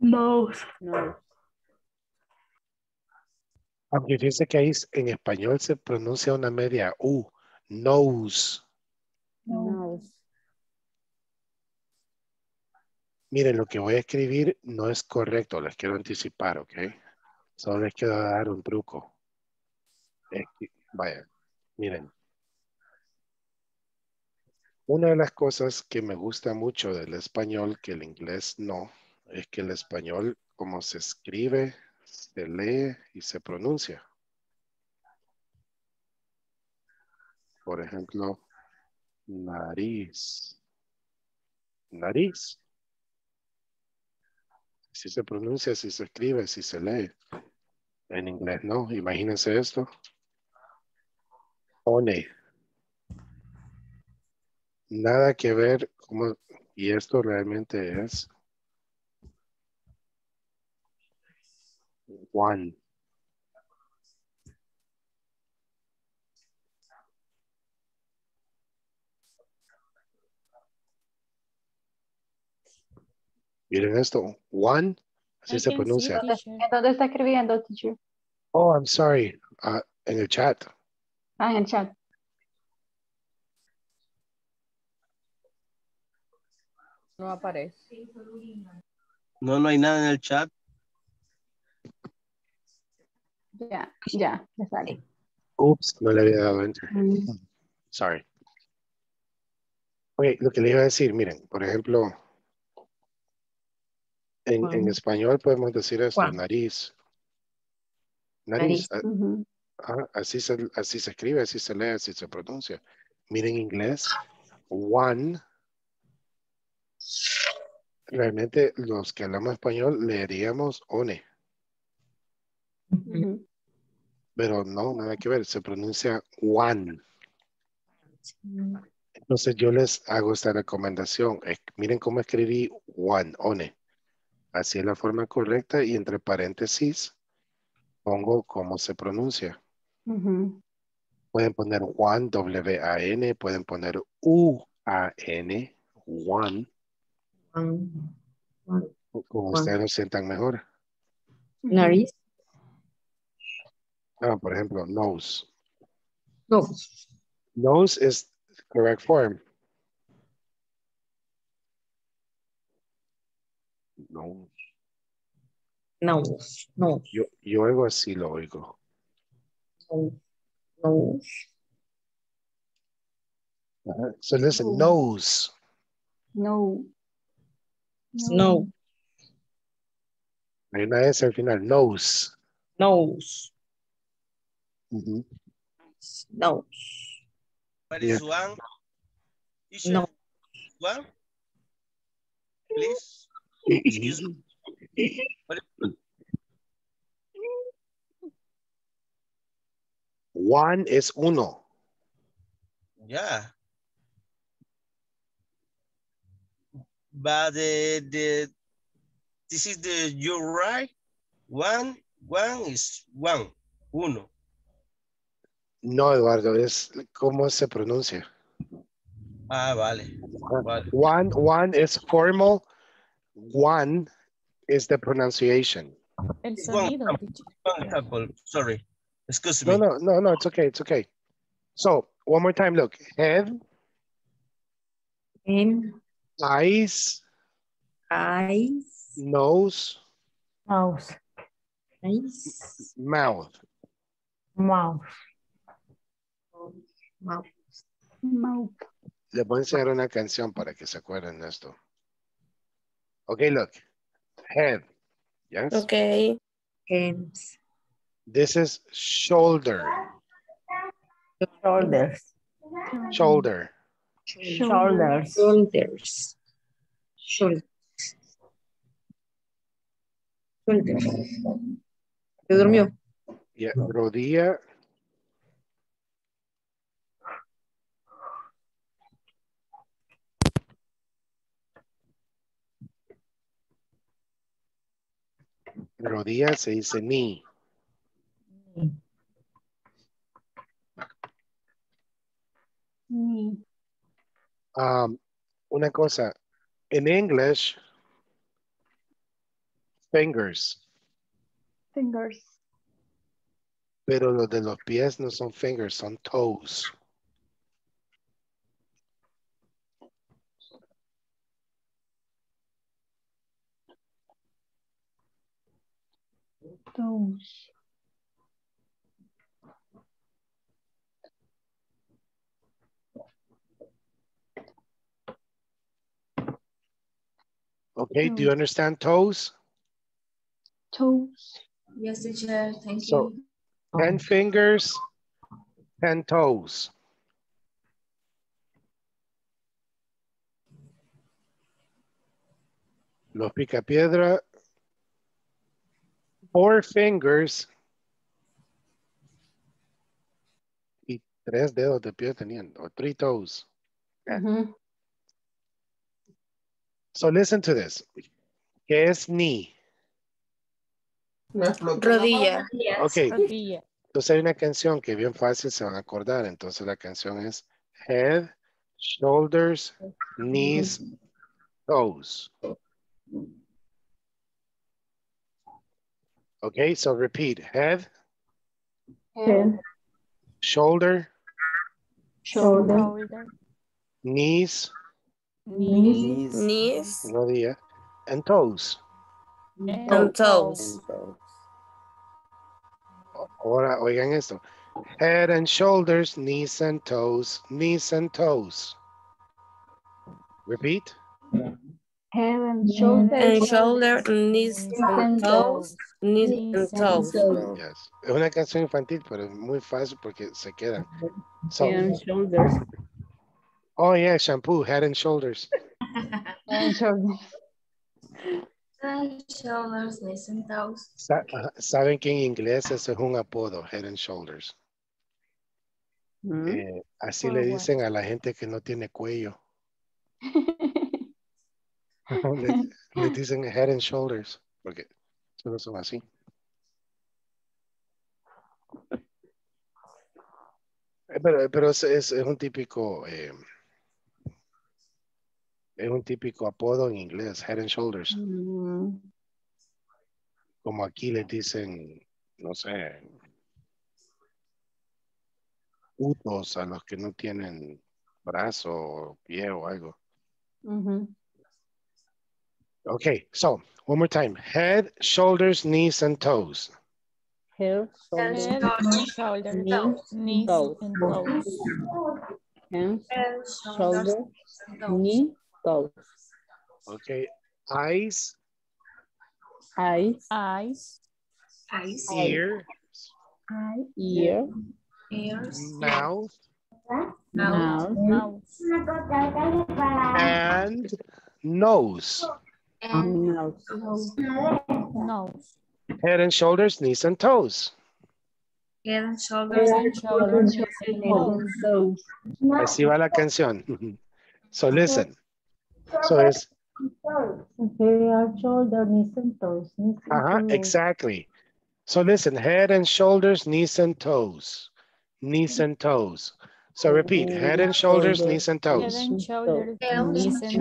Nose. Nose. Aunque fíjense que ahí en español se pronuncia una media U. Nose. Nose. Miren, lo que voy a escribir no es correcto. Les quiero anticipar, ¿ok? Solo les quiero dar un truco. Vaya, miren. Una de las cosas que me gusta mucho del español, que el inglés no, es que el español, como se escribe, se lee y se pronuncia. Por ejemplo, nariz. Nariz. Si se pronuncia, si se escribe, si se lee. En inglés no. Imagínense esto. One. Nada que ver. Cómo, y esto realmente es. One. Miren esto, one, así se pronuncia. ¿En dónde está escribiendo, teacher? Oh, I'm sorry, uh, en el chat. Ah, en el chat. No aparece. No, no hay nada en el chat. Ya, ya, me sale. Oops, no le había dado enter. Mm. Sorry. Ok, lo que le iba a decir, miren, por ejemplo... En, en español podemos decir esto, wow. Nariz. Nariz. Nariz. Uh-huh. ah, así, se, así se escribe, así se lee, así se pronuncia. Miren inglés, one. Realmente los que hablamos español leeríamos one. Uh-huh. Pero no, nada que ver, se pronuncia one. Entonces yo les hago esta recomendación. Es- miren cómo escribí one, one. Así es la forma correcta y entre paréntesis pongo cómo se pronuncia. Ujú. Pueden poner one, W A N, pueden poner U A N, one, Juan, Juan, o como Juan. ustedes lo sientan mejor. Nariz. Ah, por ejemplo, nose. No. Nose is correct form. No, No. No. yo, yo oigo así, lo oigo. No. No. Ajá. So listen, nose. No. No. No. Hay una S al final, nose. Nose. Ujú. No. What is one? Teacher, No. one? Please. Excuse me. What is- One es uno. Yeah. But the, the this is the you're right. One one is one. Uno. No, Eduardo, es cómo se pronuncia. Ah, vale. Vale. One, one is formal. One is the pronunciation. El sonido. teacher. One example. Sorry. Excuse me. No, no, no, no, it's okay, it's okay. So, one more time, look. Head, And eyes, eyes. nose, Mouse. Eyes. mouth. Mouth. Mouth. Mouth. Les voy a enseñar una canción para que se acuerden de esto. Okay, look. Head. Yes. Okay. Hands. This is shoulder. Shoulders. Shoulder. Shoulders. Shoulders. Shoulders. Shoulders. ¿Se durmió? Yeah. Rodilla. Rodilla se dice knee. Knee. Um, una cosa. In English, fingers. Fingers. Pero los de los pies no son fingers, son toes. Toes. Okay, do you understand toes? Toes. Yes, teacher. Thank So- you. Ten fingers, ten toes. Los picapiedra. Four fingers. Y tres dedos de pie tenían, or three toes. Ujú. So listen to this. ¿Qué es knee? Rodilla. Okay, Rodilla. entonces hay una canción que bien fácil se van a acordar. Entonces la canción es head, shoulders, knees, toes. Okay, so repeat. Head, Head. shoulder, Shoulder. Shoulder. knees, Knees. Knees. Knees rodilla, and toes. and toes. Ahora, oigan esto. Head and shoulders, knees and toes, knees and toes. Repeat. Head and shoulders. And shoulder, knees and toes. Knees and toes. Yes. Es una canción infantil, pero es muy fácil porque se quedan. So, shoulders. oh yeah, shampoo, head and shoulders. And shoulders. And shoulders, knees and toes. Sa- ajá, Saben que en inglés eso es un apodo, head and shoulders. Mm. Eh, así oh, le dicen wow. a la gente que no tiene cuello. le, le dicen head and shoulders, porque no son así. Pero, pero es, es, es un típico eh, es un típico apodo en inglés, head and shoulders. Mm. Como aquí les dicen, no sé, utos a los que no tienen brazo o pie o algo. Mm-hmm. Okay, so one more time. Head, shoulders, knees, and toes. Head, shoulders, head, shoulders, knees, toes. and toes. Head, shoulders, knees, toes. Okay, eyes. Eyes. Eyes. Eyes. Ear. Eye. Ear. Ears. Mouth. Mouth. Mouth. And nose. And nose. Nose. Head and shoulders, knees and toes. Head and shoulders, head and shoulders, knees and toes. Así va la canción. So listen. So it's head and shoulders, knees and toes. Uh-huh, exactly. So listen, head and shoulders, knees and toes. Knees and toes. So repeat, head and shoulders, knees and toes. Head and shoulders, knees and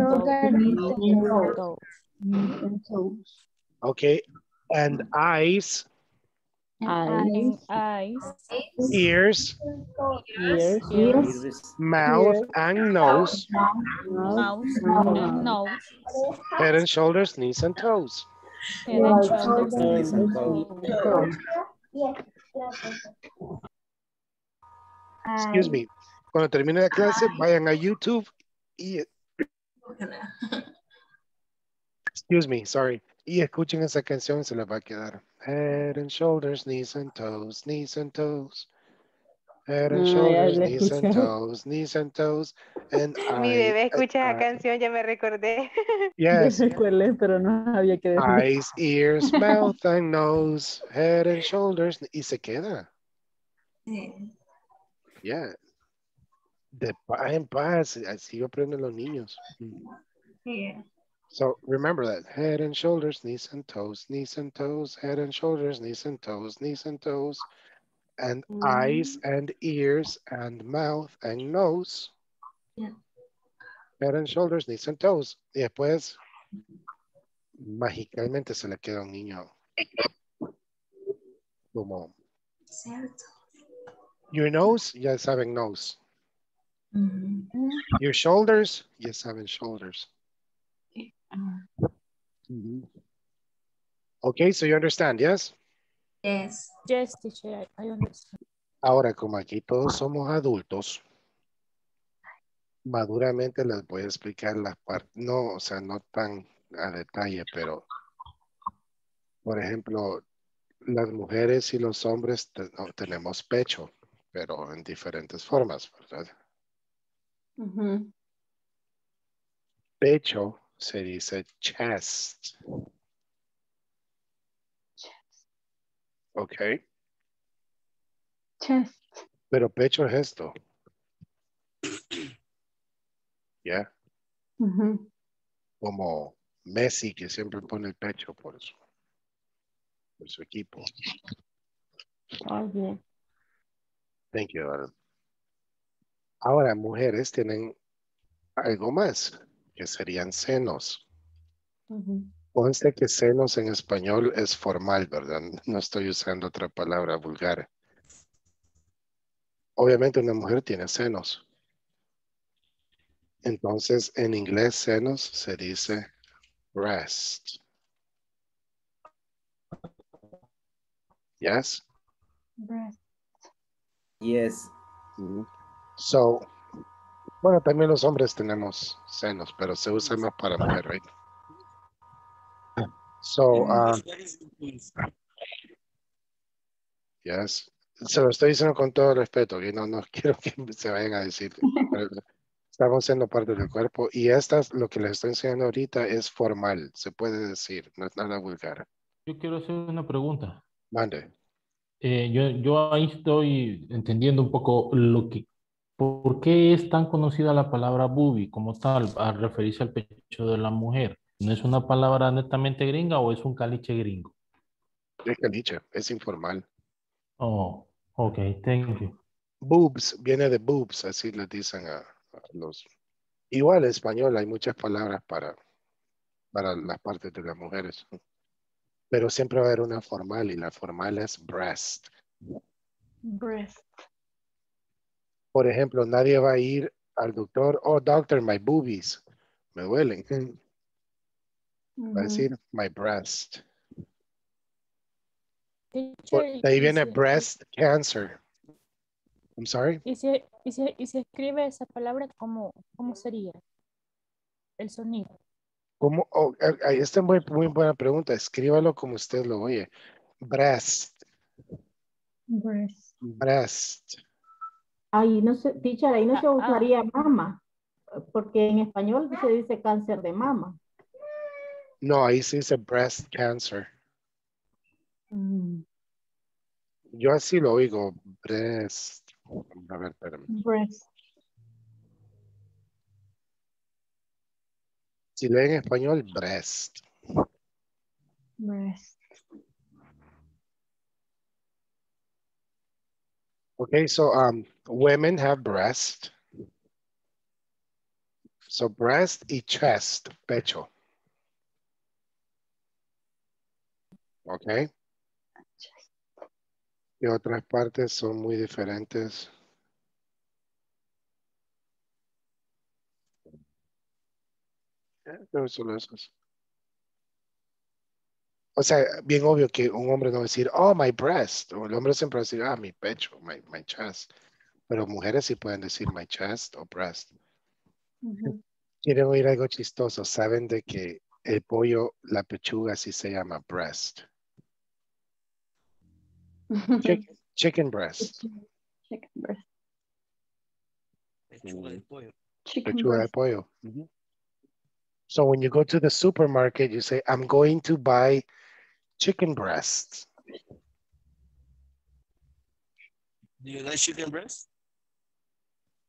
toes. Okay, and eyes. Eyes. Eyes. Ears. Ears. Ears. Mouth and nose. Mouth and nose. Head and shoulders, knees and toes. Head and shoulders, knees and toes. Excuse me. Cuando termine la clase, Ay. vayan a YouTube y... Excuse me, sorry. Y escuchen esa canción y se les va a quedar. Head and shoulders, knees and toes, knees and toes. Head and shoulders, Ay, knees and toes, knees and toes. And Mi I, bebé escucha I, esa canción, ya me recordé. Yes. No sé cuál es, pero no había que decirlo. Eyes, ears, mouth and nose, head and shoulders. Y se queda. Yeah. De paz en paz, así aprenden los niños. Yeah. So remember that, head and shoulders, knees and toes, knees and toes, head and shoulders, knees and toes, knees and toes, and mm. eyes and ears and mouth and nose. Yeah. Head and shoulders, knees and toes. Y después, mágicamente se le queda un niño. Como. Cierto. Your nose, ya saben nose. Mm-hmm. Your shoulders, yes, having shoulders. Mm-hmm. Okay, so you understand, yes? Yes. Yes, teacher, I understand. Ahora, como aquí todos somos adultos, maduramente les voy a explicar las partes, no, o sea, no tan a detalle, pero, por ejemplo, las mujeres y los hombres te, no, tenemos pecho, pero en diferentes formas, ¿verdad? Uh-huh. Pecho se dice chest. Chest. Ok. Chest. Pero pecho es esto. Ya. Yeah. Uh-huh. Como Messi que siempre pone el pecho por su, por su equipo. Oh, yeah. Thank you, Adam. Ahora, mujeres tienen algo más, que serían senos. Uh-huh. Conste que senos en español es formal, ¿verdad? No estoy usando otra palabra vulgar. Obviamente una mujer tiene senos. Entonces, en inglés, senos se dice breast. Yes? Breast. Yes. Mm-hmm. So, bueno, también los hombres tenemos senos, pero se usa más para mujer, right? So, uh, yes, se lo estoy diciendo con todo respeto, que no, no quiero que se vayan a decir, estamos siendo parte del cuerpo y estas, lo que les estoy enseñando ahorita es formal, se puede decir, no es nada vulgar. Yo quiero hacer una pregunta. Mande. eh, yo, yo ahí estoy entendiendo un poco lo que, por qué es tan conocida la palabra boobie como tal, al referirse al pecho de la mujer. ¿No es una palabra netamente gringa o es un caliche gringo? Es caliche, es informal. Oh, ok, thank you. Boobs, viene de boobs, así les dicen a, a los... Igual en español hay muchas palabras para, para las partes de las mujeres. Pero siempre va a haber una formal y la formal es breast. Breast. Por ejemplo, nadie va a ir al doctor, oh doctor, my boobies, me duelen. Mm-hmm. Va a decir my breast. Por, de ahí viene si, breast cancer. I'm sorry. Y si, y si, y si escribe esa palabra, ¿cómo, cómo sería el sonido? ¿Cómo? Oh, esta es muy, muy buena pregunta. Escríbalo como usted lo oye. Breast. Breast. Breast. Ahí no se, teacher, ahí no se usaría ah, ah. mama, porque en español se dice cáncer de mama. No, ahí se dice breast cancer. Mm. Yo así lo oigo, breast. A ver, espérame. Breast. Si leen en español, breast. Breast. Okay, so um, women have breast. So breast y chest, pecho. Okay. Y otras partes son muy diferentes. Pero solo esos. O sea, bien obvio que un hombre no va a decir, oh, my breast. O el hombre siempre va a decir, ah, mi pecho, my, my chest. Pero mujeres sí pueden decir my chest o breast. Uh-huh. Quieren oír algo chistoso. Saben de que el pollo, la pechuga, sí se llama breast. Chicken, chicken breast. Chicken breast. Pechuga de pollo. Chicken pechuga breast. De pollo. Mm-hmm. So when you go to the supermarket, you say, I'm going to buy chicken breasts. Do you like chicken breasts?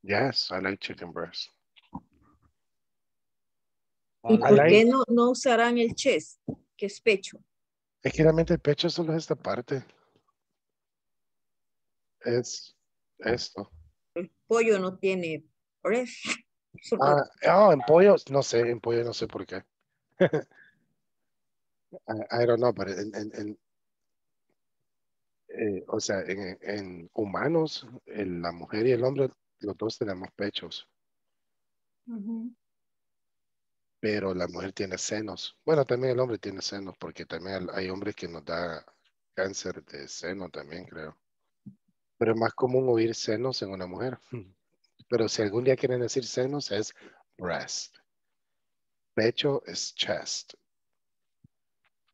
Yes, I like chicken breasts. ¿Y por like... qué no, no usarán el chest, que es pecho? Es que realmente el pecho solo es esta parte. Es esto. El pollo no tiene breast. Ah, oh, en pollo, no sé, en pollo no sé por qué. I, I don't know, pero en, en, en eh, o sea, en, en humanos, en la mujer y el hombre, los dos tenemos pechos. Uh-huh. Pero la mujer tiene senos. Bueno, también el hombre tiene senos, porque también hay hombres que nos da cáncer de seno también, creo. Pero es más común oír senos en una mujer. Pero si algún día quieren decir senos, es breast. Pecho es chest.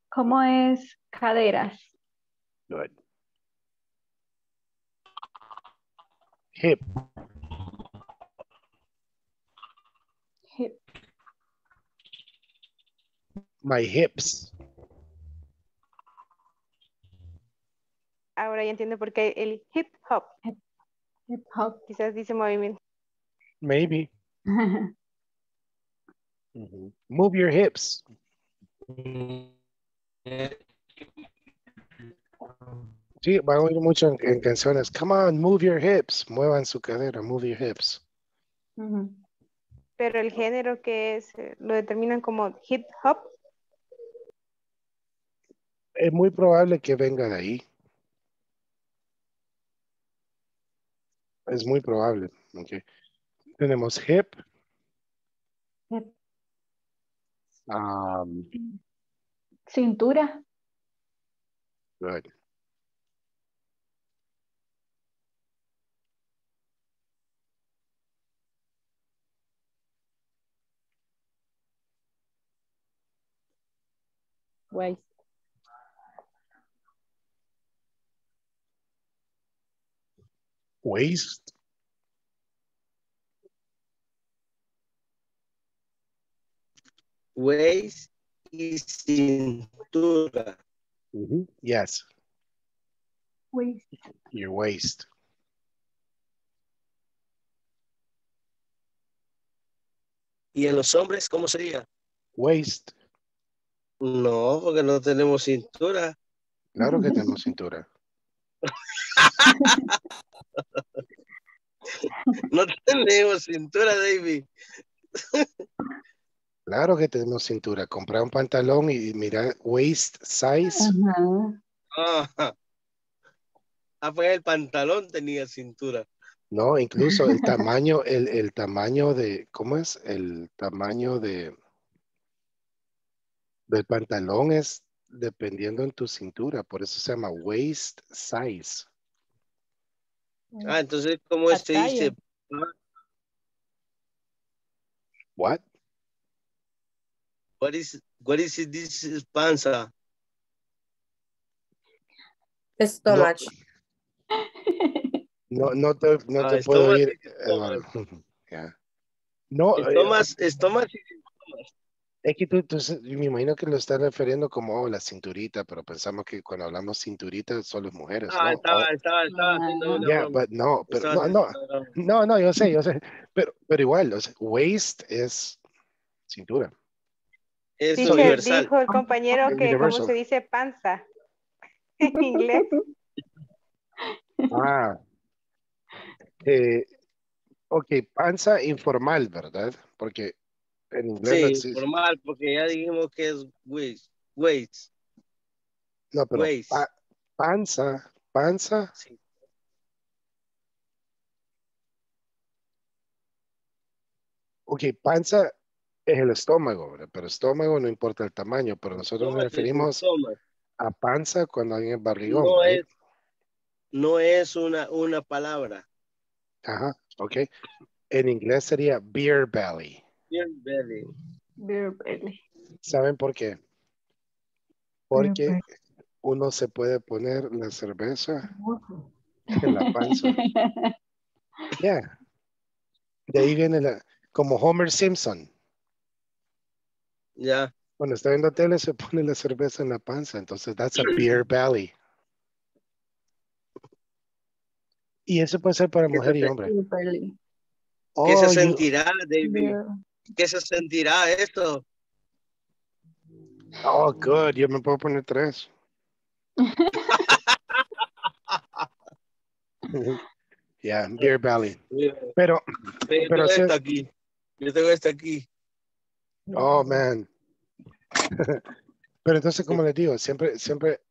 ¿Cómo es caderas? Good. Hip. Hip. My hips. Ahora ya entiendo por qué el hip hop. Hip, hip hop. Quizás dice movimiento. Maybe. Mm-hmm. Move your hips. Sí, van a oír mucho en, en canciones. Come on, move your hips. Muevan su cadera, move your hips. Uh-huh. Pero el género que es, lo determinan como hip hop. Es muy probable que venga de ahí. Es muy probable. Okay. Tenemos hip. Hip. Um, Cintura. Good. Waist. Waist. Waist y cintura. Mm-hmm. Yes. waist. Your waist. ¿Y en los hombres cómo sería? Waist. No, porque no tenemos cintura. Claro que tenemos cintura. No tenemos cintura, David. Claro que tenemos cintura. Comprar un pantalón y mirar waist size. Uh-huh. Ah, pues el pantalón tenía cintura. No, incluso el tamaño, el, el tamaño de, ¿cómo es? El tamaño de del pantalón es dependiendo en tu cintura. Por eso se llama waist size. Ah, entonces, ¿cómo es que dice? What? What is, what is it, this is panza? Estómago. No, no te, no ah, te puedo oír. Yeah. No, estomas, eh, estomas y estomas. Es que tú, tú, me imagino que lo estás refiriendo como oh, la cinturita, pero pensamos que cuando hablamos cinturita solo es mujeres. Ah, ¿no? estaba, estaba, estaba. No, no, yeah, but no, pero estaba, no, no, no, no, yo sé, yo sé, pero, pero igual, o sea, waist es cintura. Es sí, universal. Dijo el compañero oh, que, ¿cómo se dice panza? En inglés. Ah, eh, ok, panza informal, ¿verdad? Porque en inglés sí, no formal, porque ya dijimos que es waist. Waist. No, pero waist. Pa panza, panza. Sí. Ok, panza es el estómago, ¿verdad? Pero estómago no importa el tamaño, pero nosotros nos referimos a panza cuando alguien es barrigón. No es, no es una, una palabra. Ajá, ok. En inglés sería beer belly. Beer belly. Beer belly. ¿Saben por qué? Porque uno se puede poner la cerveza en la panza. Yeah. De ahí viene la, como Homer Simpson. Ya. Yeah. Cuando está viendo tele se pone la cerveza en la panza. Entonces, that's a beer belly. Y eso puede ser para mujer y hombre. Oh, ¿qué se sentirá, David? Yeah. ¿Qué se sentirá esto? Oh, good. Yo me puedo poner tres. Yeah, beer belly. Pero, pero, pero si es... aquí. Yo tengo esta aquí. Oh, man. Pero entonces, como les digo, siempre, siempre,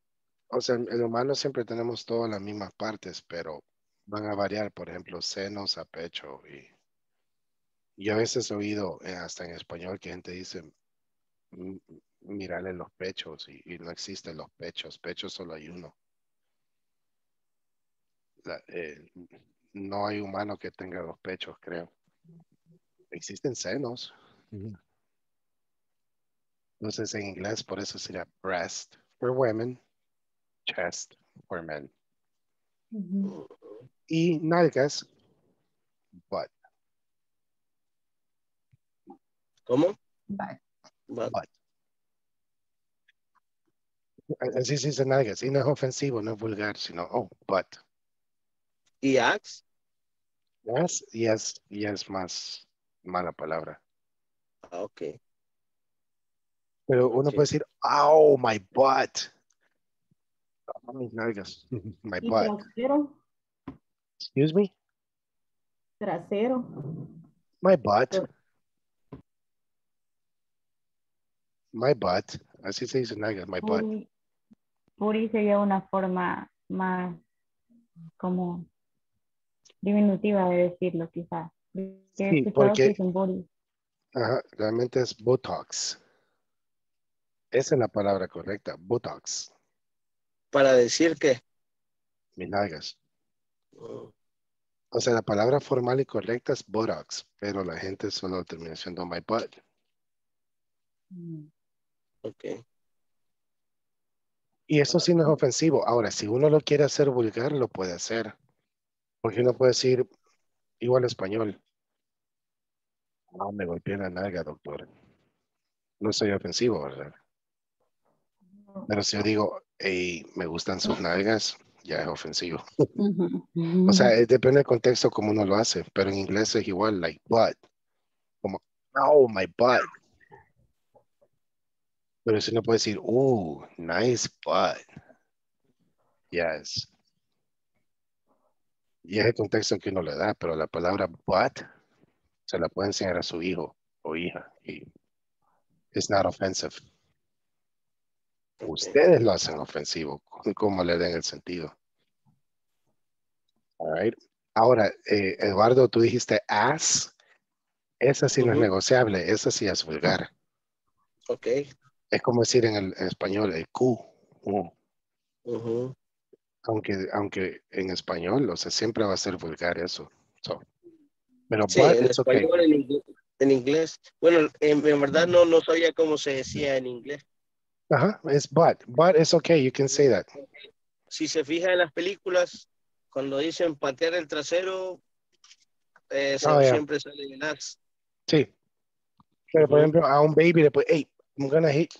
o sea, el humano siempre tenemos todas las mismas partes, pero van a variar, por ejemplo, senos a pecho y... Yo a veces he oído, eh, hasta en español, que gente dice, mirarle los pechos, y, y no existen los pechos, pechos solo hay uno. La, eh, no hay humano que tenga dos pechos, creo. Existen senos. Mm-hmm. Entonces, en inglés, por eso sería breast for women, chest for men. Mm-hmm. Y nalgas, butt. ¿Cómo? But. But. But. Así se dice nalgas. Y no es ofensivo, no es vulgar, sino, oh, but. ¿Y ax? Yes, yes, yes, más mala palabra. Ah, ok. Pero uno okay. puede decir, oh, my butt. Oh, mis nalgas. My butt. Trasero? Excuse me? Trasero. My butt. My butt, así se dice nalgas, my butt. Puri, puri sería una forma más como diminutiva de decirlo, quizás. Sí, porque ajá, realmente es botox. Esa es la palabra correcta, botox. ¿Para decir qué? Mis nalgas. Oh. O sea, la palabra formal y correcta es botox, pero la gente solo termina siendo my butt. Mm. Okay. Y eso sí no es ofensivo. Ahora, si uno lo quiere hacer vulgar, lo puede hacer. Porque uno puede decir, igual español. No, me golpeé la nalga, doctor. No soy ofensivo, ¿verdad? Pero si yo digo, hey, me gustan sus nalgas, ya es ofensivo. Uh-huh. Uh-huh. O sea, depende del contexto como uno lo hace, pero en inglés es igual, like, butt. Como, oh, my butt. Pero si no puede decir, oh, nice butt. Yes. Y es el contexto que uno le da, pero la palabra butt se la puede enseñar a su hijo o hija. Y it's not offensive. Ustedes lo hacen ofensivo, como le den el sentido. All right. Ahora, eh, Eduardo, tú dijiste ass. Esa sí uh-huh. no es negociable, esa sí es vulgar. Ok. Es como decir en el en español el Q. Uh. Uh-huh. Aunque, aunque en español, o sea, siempre va a ser vulgar eso. So, pero sí, en español, okay. en, inglés, en inglés. Bueno, en, en verdad no, no sabía cómo se decía en inglés. Ajá, uh-huh. Es but, but it's okay, you can say that. Si se fija en las películas, cuando dicen patear el trasero, eh, oh, yeah. siempre sale el ass. Sí. Pero por ejemplo, a un baby le pone, hey, I'm gonna hit.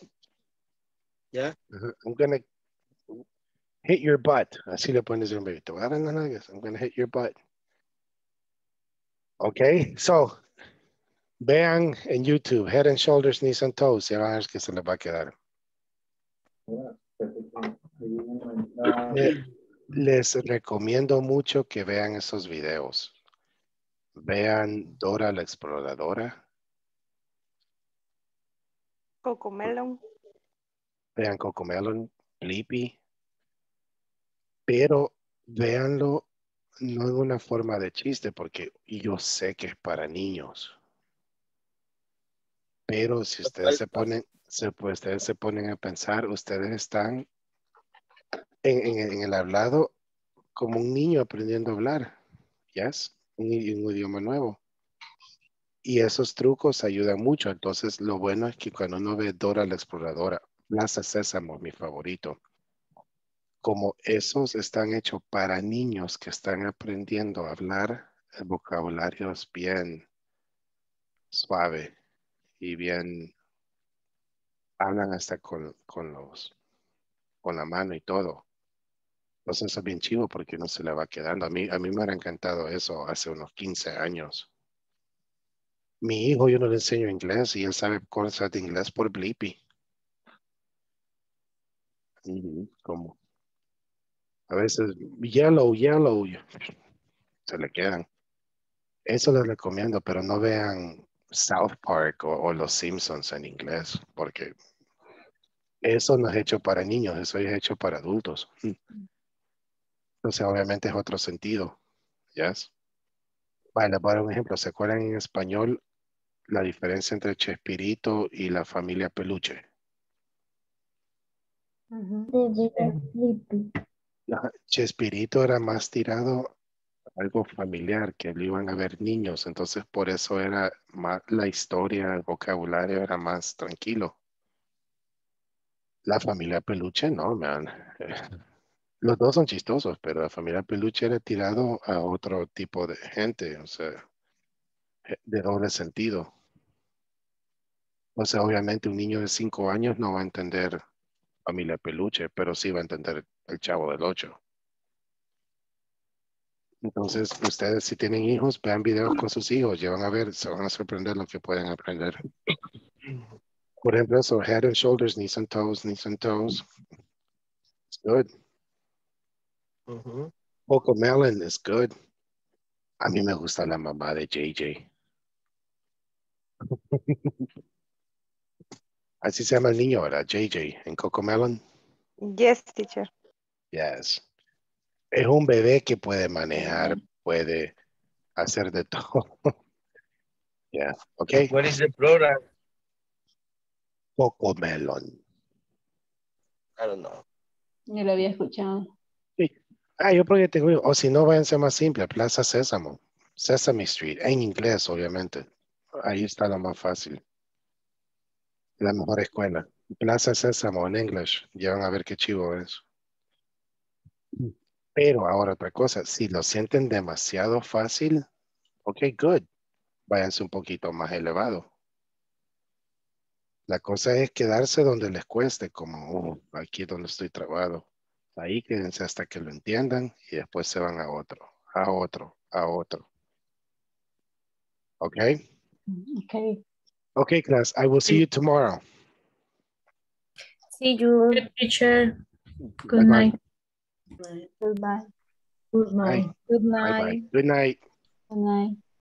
¿Ya? Yeah. Uh-huh. I'm gonna hit your butt. Así le pones a un baby. Te voy a dar las nalgas. I'm gonna hit your butt. Okay, so, vean en YouTube, Head and Shoulders, Knees and Toes, y van a ver que se les va a quedar. Les recomiendo mucho que vean esos videos. Vean Dora la Exploradora. Cocomelon. Vean Cocomelon, Blippi. Pero véanlo no en una forma de chiste, porque yo sé que es para niños. Pero si ustedes se ponen... Se, pues, ustedes se ponen a pensar, ustedes están en, en, en el hablado como un niño aprendiendo a hablar, yes, un, un idioma nuevo. Y esos trucos ayudan mucho. Entonces, lo bueno es que cuando uno ve Dora la Exploradora, Plaza Sésamo, mi favorito, como esos están hechos para niños que están aprendiendo a hablar, el vocabulario es bien suave y bien... Hablan hasta con, con los con la mano y todo. Entonces eso es bien chivo porque uno se le va quedando. A mí, a mí me hubiera encantado eso hace unos quince años. Mi hijo yo no le enseño inglés y él sabe cosas de inglés por Blippi. Como a veces yellow, yellow. Se le quedan. Eso les recomiendo, pero no vean South Park o, o Los Simpsons en inglés, porque eso no es hecho para niños, eso es hecho para adultos. Entonces, obviamente es otro sentido. Yes. Vale, para un ejemplo, ¿se acuerdan en español la diferencia entre Chespirito y La Familia Peluche? Uh-huh. Chespirito era más tirado algo familiar, que le iban a ver niños, entonces por eso era más, la historia, el vocabulario era más tranquilo. La Familia Peluche, no, man. Los dos son chistosos, pero La Familia Peluche era tirado a otro tipo de gente, o sea, de doble sentido. O sea, obviamente un niño de cinco años no va a entender Familia Peluche, pero sí va a entender El Chavo del Ocho. Entonces, ustedes si tienen hijos, vean videos con sus hijos. Ya van a ver, se van a sorprender lo que pueden aprender. Por ejemplo, eso, Head and Shoulders, Knees and Toes, Knees and Toes. It's good. Uh-huh. Cocomelon is good. A mí me gusta la mamá de J J. Así se llama el niño ahora, J J, en Cocomelon. Yes, teacher. Yes. Es un bebé que puede manejar, puede hacer de todo. Yeah, okay. What is the plural? Cocomelon. I don't know. Yo lo había escuchado. Sí. Ah, yo creo que tengo. O si no, váyanse más simple. Plaza Sésamo. Sesame Street. En inglés, obviamente. Ahí está lo más fácil. La mejor escuela. Plaza Sésamo en inglés. Ya van a ver qué chivo es. Pero ahora otra cosa, si lo sienten demasiado fácil, ok, good. Váyanse un poquito más elevado. La cosa es quedarse donde les cueste, como oh, aquí donde estoy trabado. Ahí quédense hasta que lo entiendan y después se van a otro, a otro, a otro. Okay? Okay. Okay, class. I will see you tomorrow. See you, teacher. Good night. Goodbye. Good night. Good night. Good night. Good night.